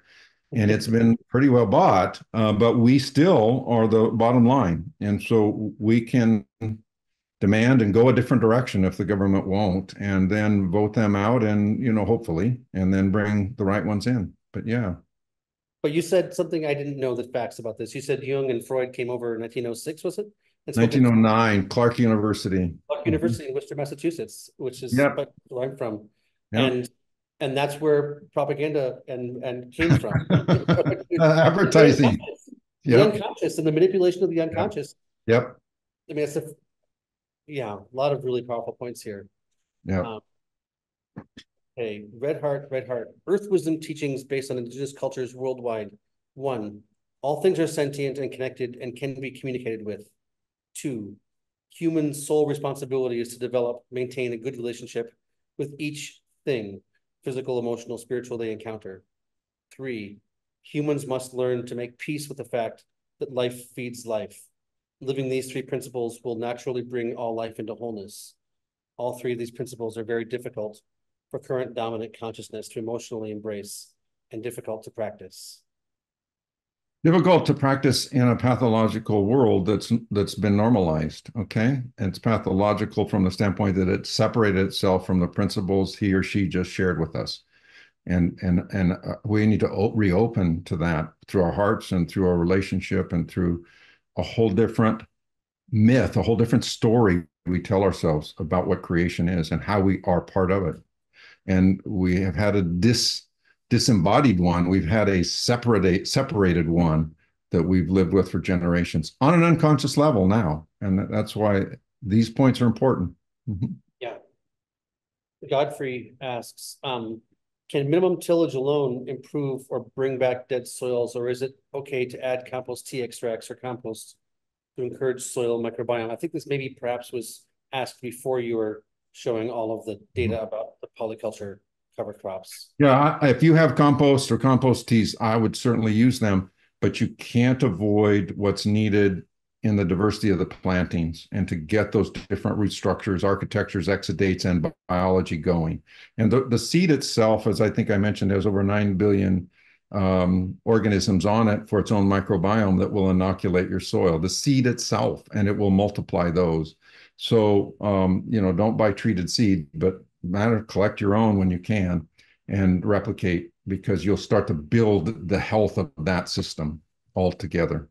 and it's been pretty well bought, but we still are the bottom line. And so we can demand and go a different direction if the government won't, and then vote them out and, you know, hopefully, and then bring the right ones in. But yeah. But you said something I didn't know the facts about this. You said Jung and Freud came over in 1906, was it? 1909, Clark University. Clark University in Worcester, Massachusetts, which is where I'm from. Yep. And that's where propaganda and came from. Advertising. The unconscious and the manipulation of the unconscious. Yep. I mean, it's a lot of really powerful points here. Yeah. Okay, Red Heart. Earth wisdom teachings based on indigenous cultures worldwide. 1, all things are sentient and connected and can be communicated with. 2, human sole responsibility is to develop, maintain a good relationship with each thing, physical, emotional, spiritual, they encounter. 3, humans must learn to make peace with the fact that life feeds life. Living these 3 principles will naturally bring all life into wholeness. All 3 of these principles are very difficult for current dominant consciousness to emotionally embrace and difficult to practice. Difficult to practice in a pathological world that's been normalized, okay? And it's pathological from the standpoint that it separated itself from the principles he or she just shared with us. And we need to reopen to that through our hearts and through our relationship and through a whole different myth, a whole different story we tell ourselves about what creation is and how we are part of it. And we have had a disembodied one. We've had a separated one that we've lived with for generations on an unconscious level now. And that's why these points are important. Yeah. Godfrey asks, can minimum tillage alone improve or bring back dead soils, or is it okay to add compost tea extracts or compost to encourage soil microbiome? I think this maybe perhaps was asked before you were showing all of the data about the polyculture cover crops. Yeah, if you have compost or compost teas, I would certainly use them, but you can't avoid what's needed in the diversity of the plantings and to get those different root structures, architectures, exudates, and biology going. And the seed itself, as I think I mentioned, has over 9 billion organisms on it for its own microbiome that will inoculate your soil, the seed itself, and it will multiply those. So, you know, don't buy treated seed, but collect your own when you can and replicate, because you'll start to build the health of that system altogether.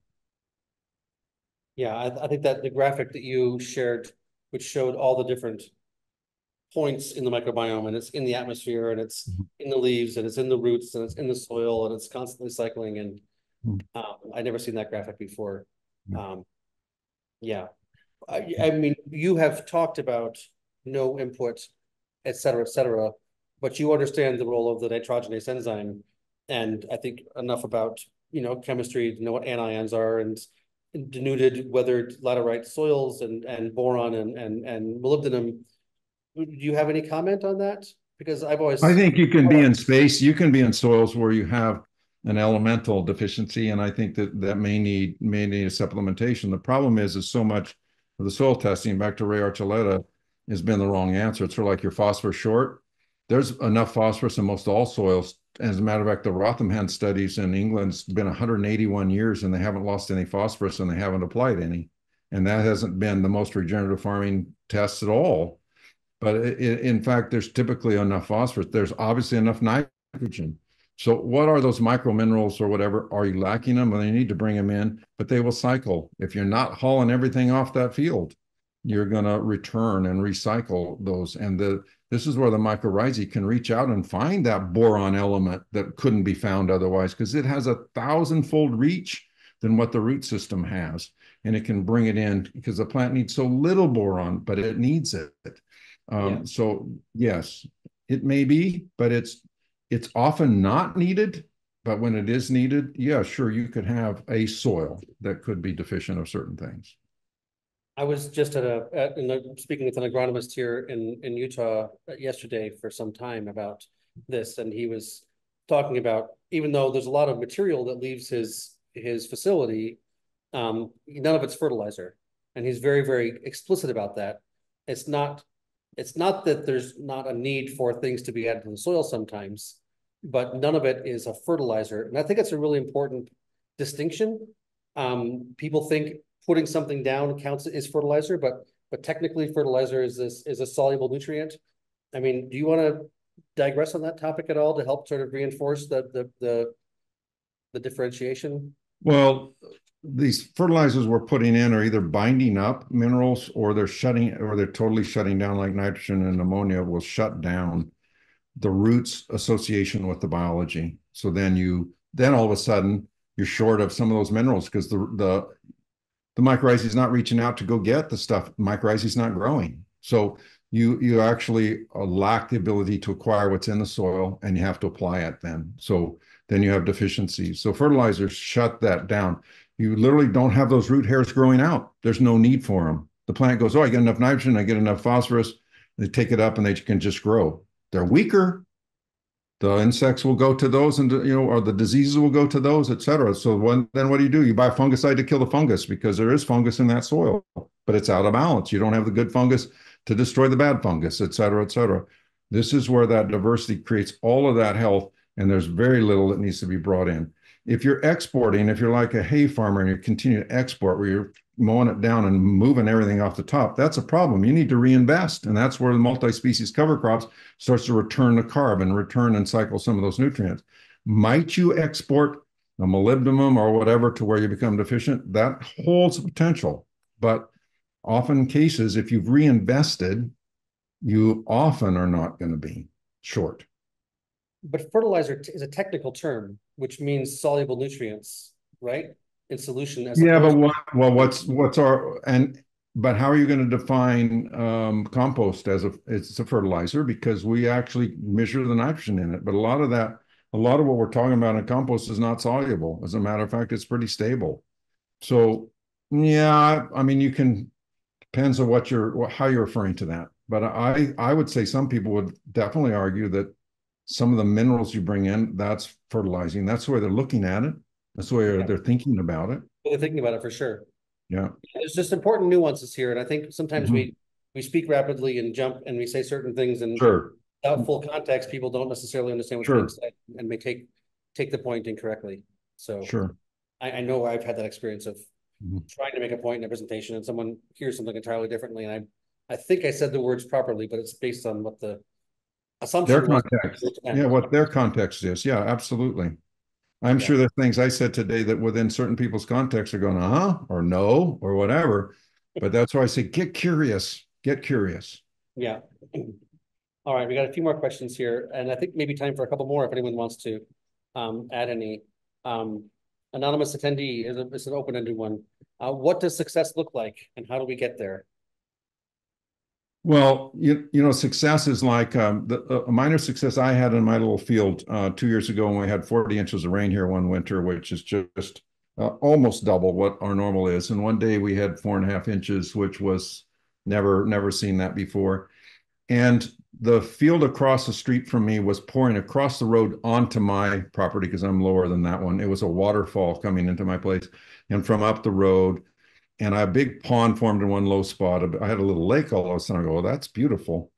Yeah, I think that the graphic that you shared, which showed all the different points in the microbiome, and it's in the atmosphere, and it's in the leaves, and it's in the roots, and it's in the soil, and it's constantly cycling. And I'd never seen that graphic before. Yeah. I mean, you have talked about no input, et cetera, but you understand the role of the nitrogenase enzyme. And I think enough about, you know, chemistry to know what anions are and denuded, weathered laterite soils and boron and molybdenum. Do you have any comment on that? Because I've always... I think you can be in space. You can be in soils where you have an elemental deficiency. And I think that may need a supplementation. The problem is so much of the soil testing, back to Ray Archuleta, has been the wrong answer. It's sort of like your phosphorus short. There's enough phosphorus in most all soils. As a matter of fact, the Rotherham studies in England's been 181 years and they haven't lost any phosphorus and they haven't applied any. And that hasn't been the most regenerative farming tests at all. But in fact, there's typically enough phosphorus. There's obviously enough nitrogen. So what are those micro minerals or whatever? Are you lacking them? Well, you need to bring them in, but they will cycle. If you're not hauling everything off that field, you're going to return and recycle those. And this is where the mycorrhizae can reach out and find that boron element that couldn't be found otherwise, because it has a 1,000-fold reach than what the root system has. And it can bring it in because the plant needs so little boron, but it needs it. So yes, it may be, but it's often not needed. But when it is needed, yeah, sure, you could have a soil that could be deficient of certain things. I was just at speaking with an agronomist here in Utah yesterday for some time about this, and he was talking about, even though there's a lot of material that leaves his facility, none of it's fertilizer, and he's very, very explicit about that. It's not that there's not a need for things to be added to the soil sometimes, but none of it is a fertilizer, and I think it's a really important distinction. People think putting something down counts as fertilizer, but technically fertilizer is a soluble nutrient. I mean, do you want to digress on that topic at all to help sort of reinforce the differentiation? Well, these fertilizers we're putting in are either binding up minerals or they're totally shutting down, like nitrogen and ammonia will shut down the roots association with the biology. So then all of a sudden you're short of some of those minerals because the mycorrhizae is not reaching out to go get the stuff. Mycorrhizae is not growing. So you actually lack the ability to acquire what's in the soil, and you have to apply it then. So then you have deficiencies. So fertilizers shut that down. You literally don't have those root hairs growing out. There's no need for them. The plant goes, oh, I get enough nitrogen, I get enough phosphorus. They take it up and they can just grow. They're weaker. The insects will go to those, and or the diseases will go to those, et cetera. So then what do? You buy fungicide to kill the fungus because there is fungus in that soil, but it's out of balance. You don't have the good fungus to destroy the bad fungus, et cetera, et cetera. This is where that diversity creates all of that health, and there's very little that needs to be brought in. If you're exporting, if you're like a hay farmer and you continue to export where you're mowing it down and moving everything off the top, that's a problem. You need to reinvest, and that's where the multi-species cover crops starts to return the carbon, return and cycle some of those nutrients. Might you export a molybdenum or whatever to where you become deficient? That holds the potential, but often cases, if you've reinvested, you often are not going to be short. But fertilizer is a technical term, which means soluble nutrients, right? In solution. As yeah, but how are you going to define compost as it's a fertilizer? Because we actually measure the nitrogen in it, but a lot of what we're talking about in compost is not soluble. As a matter of fact, it's pretty stable. So yeah, I mean, you can depends on how you're referring to that. But I would say some people would definitely argue that some of the minerals you bring in, that's fertilizing. That's the way they're looking at it. That's the way they're thinking about it. Well, they're thinking about it for sure. Yeah. There's just important nuances here. And I think sometimes we speak rapidly and jump and we say certain things, and without full context, people don't necessarily understand what's being said and may take the point incorrectly. So I know I've had that experience of trying to make a point in a presentation and someone hears something entirely differently. And I think I said the words properly, but it's based on what the assumption their context. Yeah, what their context is. Yeah, absolutely. I'm sure there are things I said today that within certain people's context are going, or no, or whatever. But that's why I say, get curious, get curious. Yeah. All right, we got a few more questions here. And I think maybe time for a couple more if anyone wants to add any. Anonymous attendee is an open-ended one. What does success look like, and how do we get there? Well, you know, success is like a minor success I had in my little field 2 years ago when we had 40 inches of rain here one winter, which is just almost double what our normal is. And one day we had 4.5 inches, which was never seen that before. And the field across the street from me was pouring across the road onto my property because I'm lower than that one. It was a waterfall coming into my place and from up the road. And a big pond formed in one low spot. I had a little lake all of a sudden. I go, oh, that's beautiful.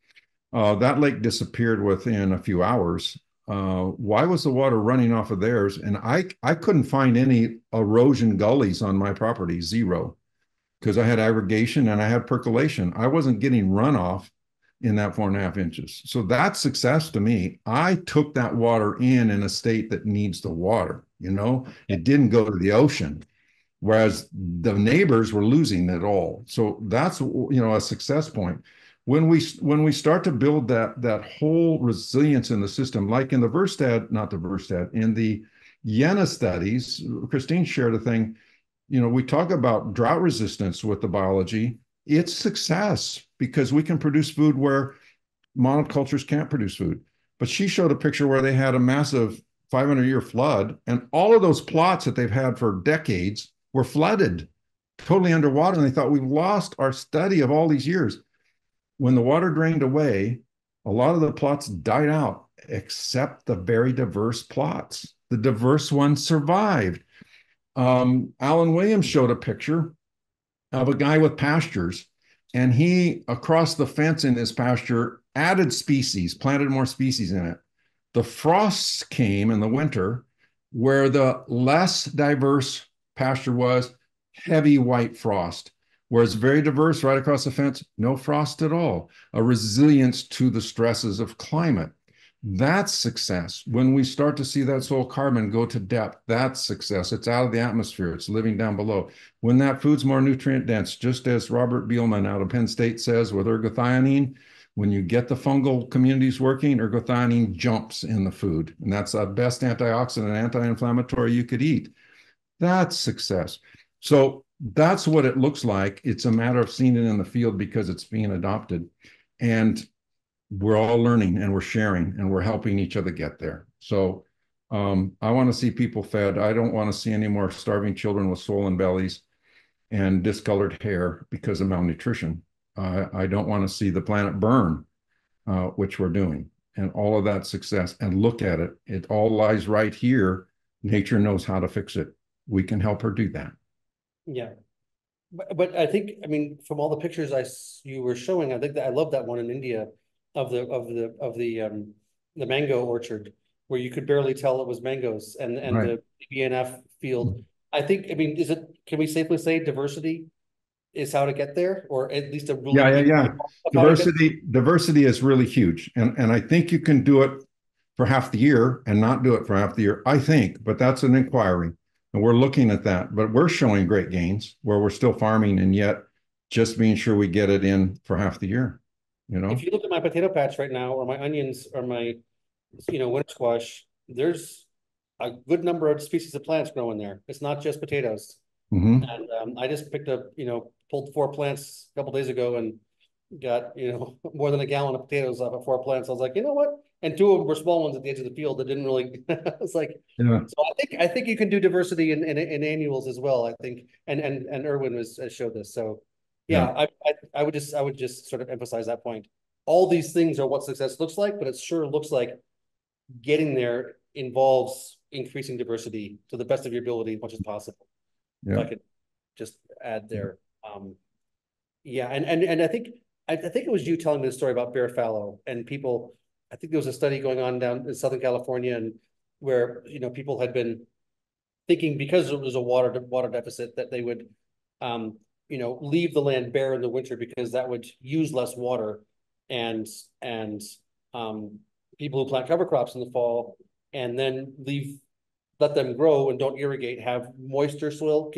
That lake disappeared within a few hours. Why was the water running off of theirs? And I couldn't find any erosion gullies on my property, zero, because I had aggregation and I had percolation. I wasn't getting runoff in that 4.5 inches. So that's success to me. I took that water in a state that needs the water, It didn't go to the ocean. Whereas the neighbors were losing it all. So that's, a success point. When we start to build that whole resilience in the system, like in the Verstad, in the Jena studies, Christine shared a thing, we talk about drought resistance with the biology. It's success because we can produce food where monocultures can't produce food. But she showed a picture where they had a massive 500-year flood, and all of those plots that they've had for decades were flooded. totally underwater. And they thought, we've lost our study of all these years. When the water drained away, a lot of the plots died out, except the very diverse plots. The diverse ones survived. Alan Williams showed a picture of a guy with pastures, and he, across the fence in his pasture, added species, planted more species in it. The frosts came in the winter where the less diverse pasture was, heavy white frost, whereas very diverse right across the fence, no frost at all, a resilience to the stresses of climate. That's success. When we start to see that soil carbon go to depth, that's success. It's out of the atmosphere. It's living down below. When that food's more nutrient dense, just as Robert Bielman out of Penn State says with ergothionine, when you get the fungal communities working, ergothionine jumps in the food. And that's the best antioxidant, anti-inflammatory you could eat. That's success. So that's what it looks like. It's a matter of seeing it in the field because it's being adopted. And we're all learning and we're sharing and we're helping each other get there. So I want to see people fed. I don't want to see any more starving children with swollen bellies and discolored hair because of malnutrition. I don't want to see the planet burn, which we're doing, and all of that success. And look at it. It all lies right here. Nature knows how to fix it. We can help her do that. Yeah. But I think, I mean, from all the pictures you were showing, I think that I love that one in India of the mango orchard where you could barely tell it was mangoes and right. The BNF field. I think, I mean, can we safely say diversity is how to get there, or at least a rule? Yeah. Diversity is really huge. And I think you can do it for half the year and not do it for half the year, I think, but that's an inquiry. And we're looking at that, but we're showing great gains where we're still farming and yet just being sure we get it in for half the year. You know, if you look at my potato patch right now, or my onions, or my, winter squash, there's a good number of species of plants growing there. It's not just potatoes. Mm-hmm. And I just picked up, pulled 4 plants a couple days ago and got, more than a gallon of potatoes off of 4 plants. I was like, you know what? And 2 of them were small ones at the edge of the field that didn't really. It's like, yeah. So I think you can do diversity in annuals as well. I think, and Erwin has showed this. So. Yeah, I would just sort of emphasize that point. All these things are what success looks like, but it sure looks like getting there involves increasing diversity to the best of your ability as much as possible. Yeah. If I could just add there. And I think it was you telling me the story about bear fallow and people. I think there was a study going on down in Southern California and where people had been thinking because there was a water deficit that they would. Leave the land bare in the winter because that would use less water, and people who plant cover crops in the fall and then let them grow and don't irrigate have moister soil.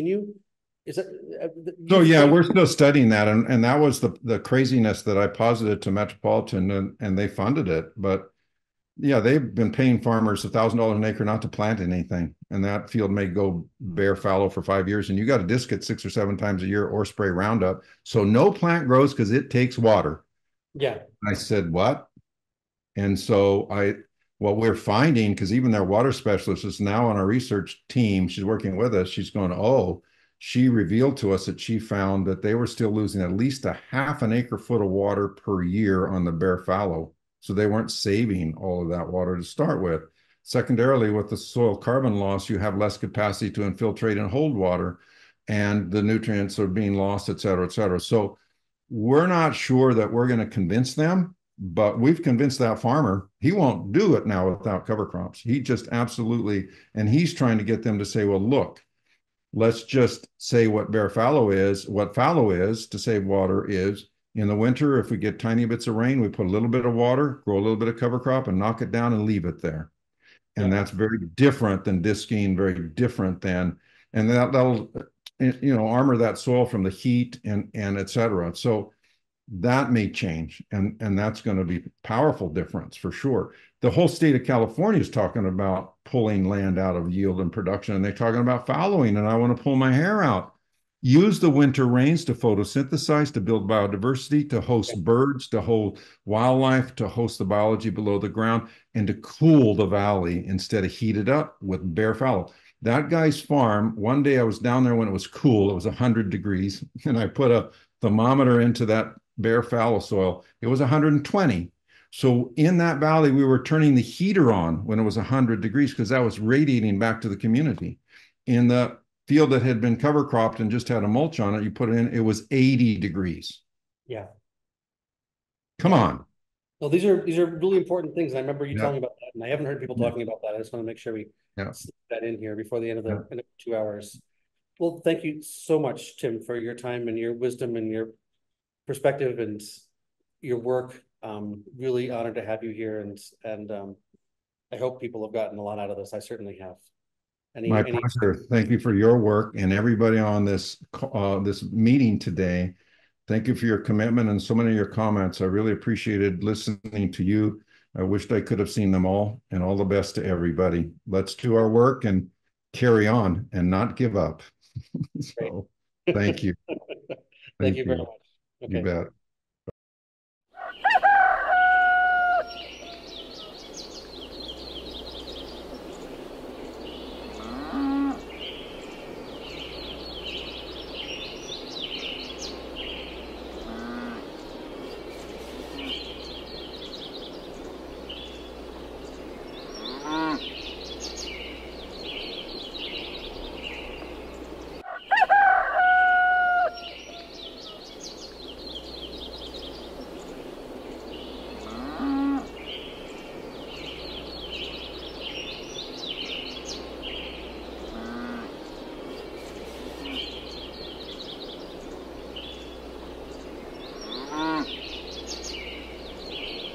We're still studying that, and that was the craziness that I posited to Metropolitan, and they funded it. But yeah, they've been paying farmers $1,000 an acre not to plant anything. And that field may go bare fallow for 5 years. And you got to disc it 6 or 7 times a year or spray Roundup. So no plant grows because it takes water. Yeah. I said, what? And so what we're finding, because even their water specialist is now on our research team. She's working with us. She's going, she revealed to us that she found that they were still losing at least a half an acre foot of water per year on the bare fallow. So they weren't saving all of that water to start with. Secondarily, with the soil carbon loss, you have less capacity to infiltrate and hold water, and the nutrients are being lost, et cetera, et cetera. So we're not sure that we're going to convince them, but we've convinced that farmer. He won't do it now without cover crops. He just absolutely, and he's trying to get them to say, well, look, let's just say what bare fallow is, what fallow is to save water is, in the winter, if we get tiny bits of rain, we put a little bit of water, grow a little bit of cover crop, and knock it down and leave it there. And that's very different than disking, very different than, and that'll armor that soil from the heat and et cetera. So that may change, and that's going to be a powerful difference for sure. The whole state of California is talking about pulling land out of yield and production, and they're talking about fallowing, and I want to pull my hair out. Use the winter rains to photosynthesize, to build biodiversity, to host birds, to hold wildlife, to host the biology below the ground, and to cool the valley instead of heat it up with bare fallow. That guy's farm, one day I was down there when it was cool, it was 100 degrees, and I put a thermometer into that bare fallow soil. It was 120. So in that valley, we were turning the heater on when it was 100 degrees because that was radiating back to the community. In the field that had been cover cropped and just had a mulch on it, you put it in, it was 80 degrees. Yeah. Come on. Well, these are really important things. I remember you telling about that, and I haven't heard people talking about that. I just want to make sure we slip that in here before the end of the end of 2 hours. Well, thank you so much, Tim, for your time and your wisdom and your perspective and your work. Really honored to have you here, and I hope people have gotten a lot out of this. I certainly have. My pleasure. Thank you for your work, and everybody on this this meeting today. Thank you for your commitment and so many of your comments. I really appreciated listening to you. I wished I could have seen them all, and all the best to everybody. Let's do our work and carry on and not give up. So, thank you. Thank you very much. Okay. You bet.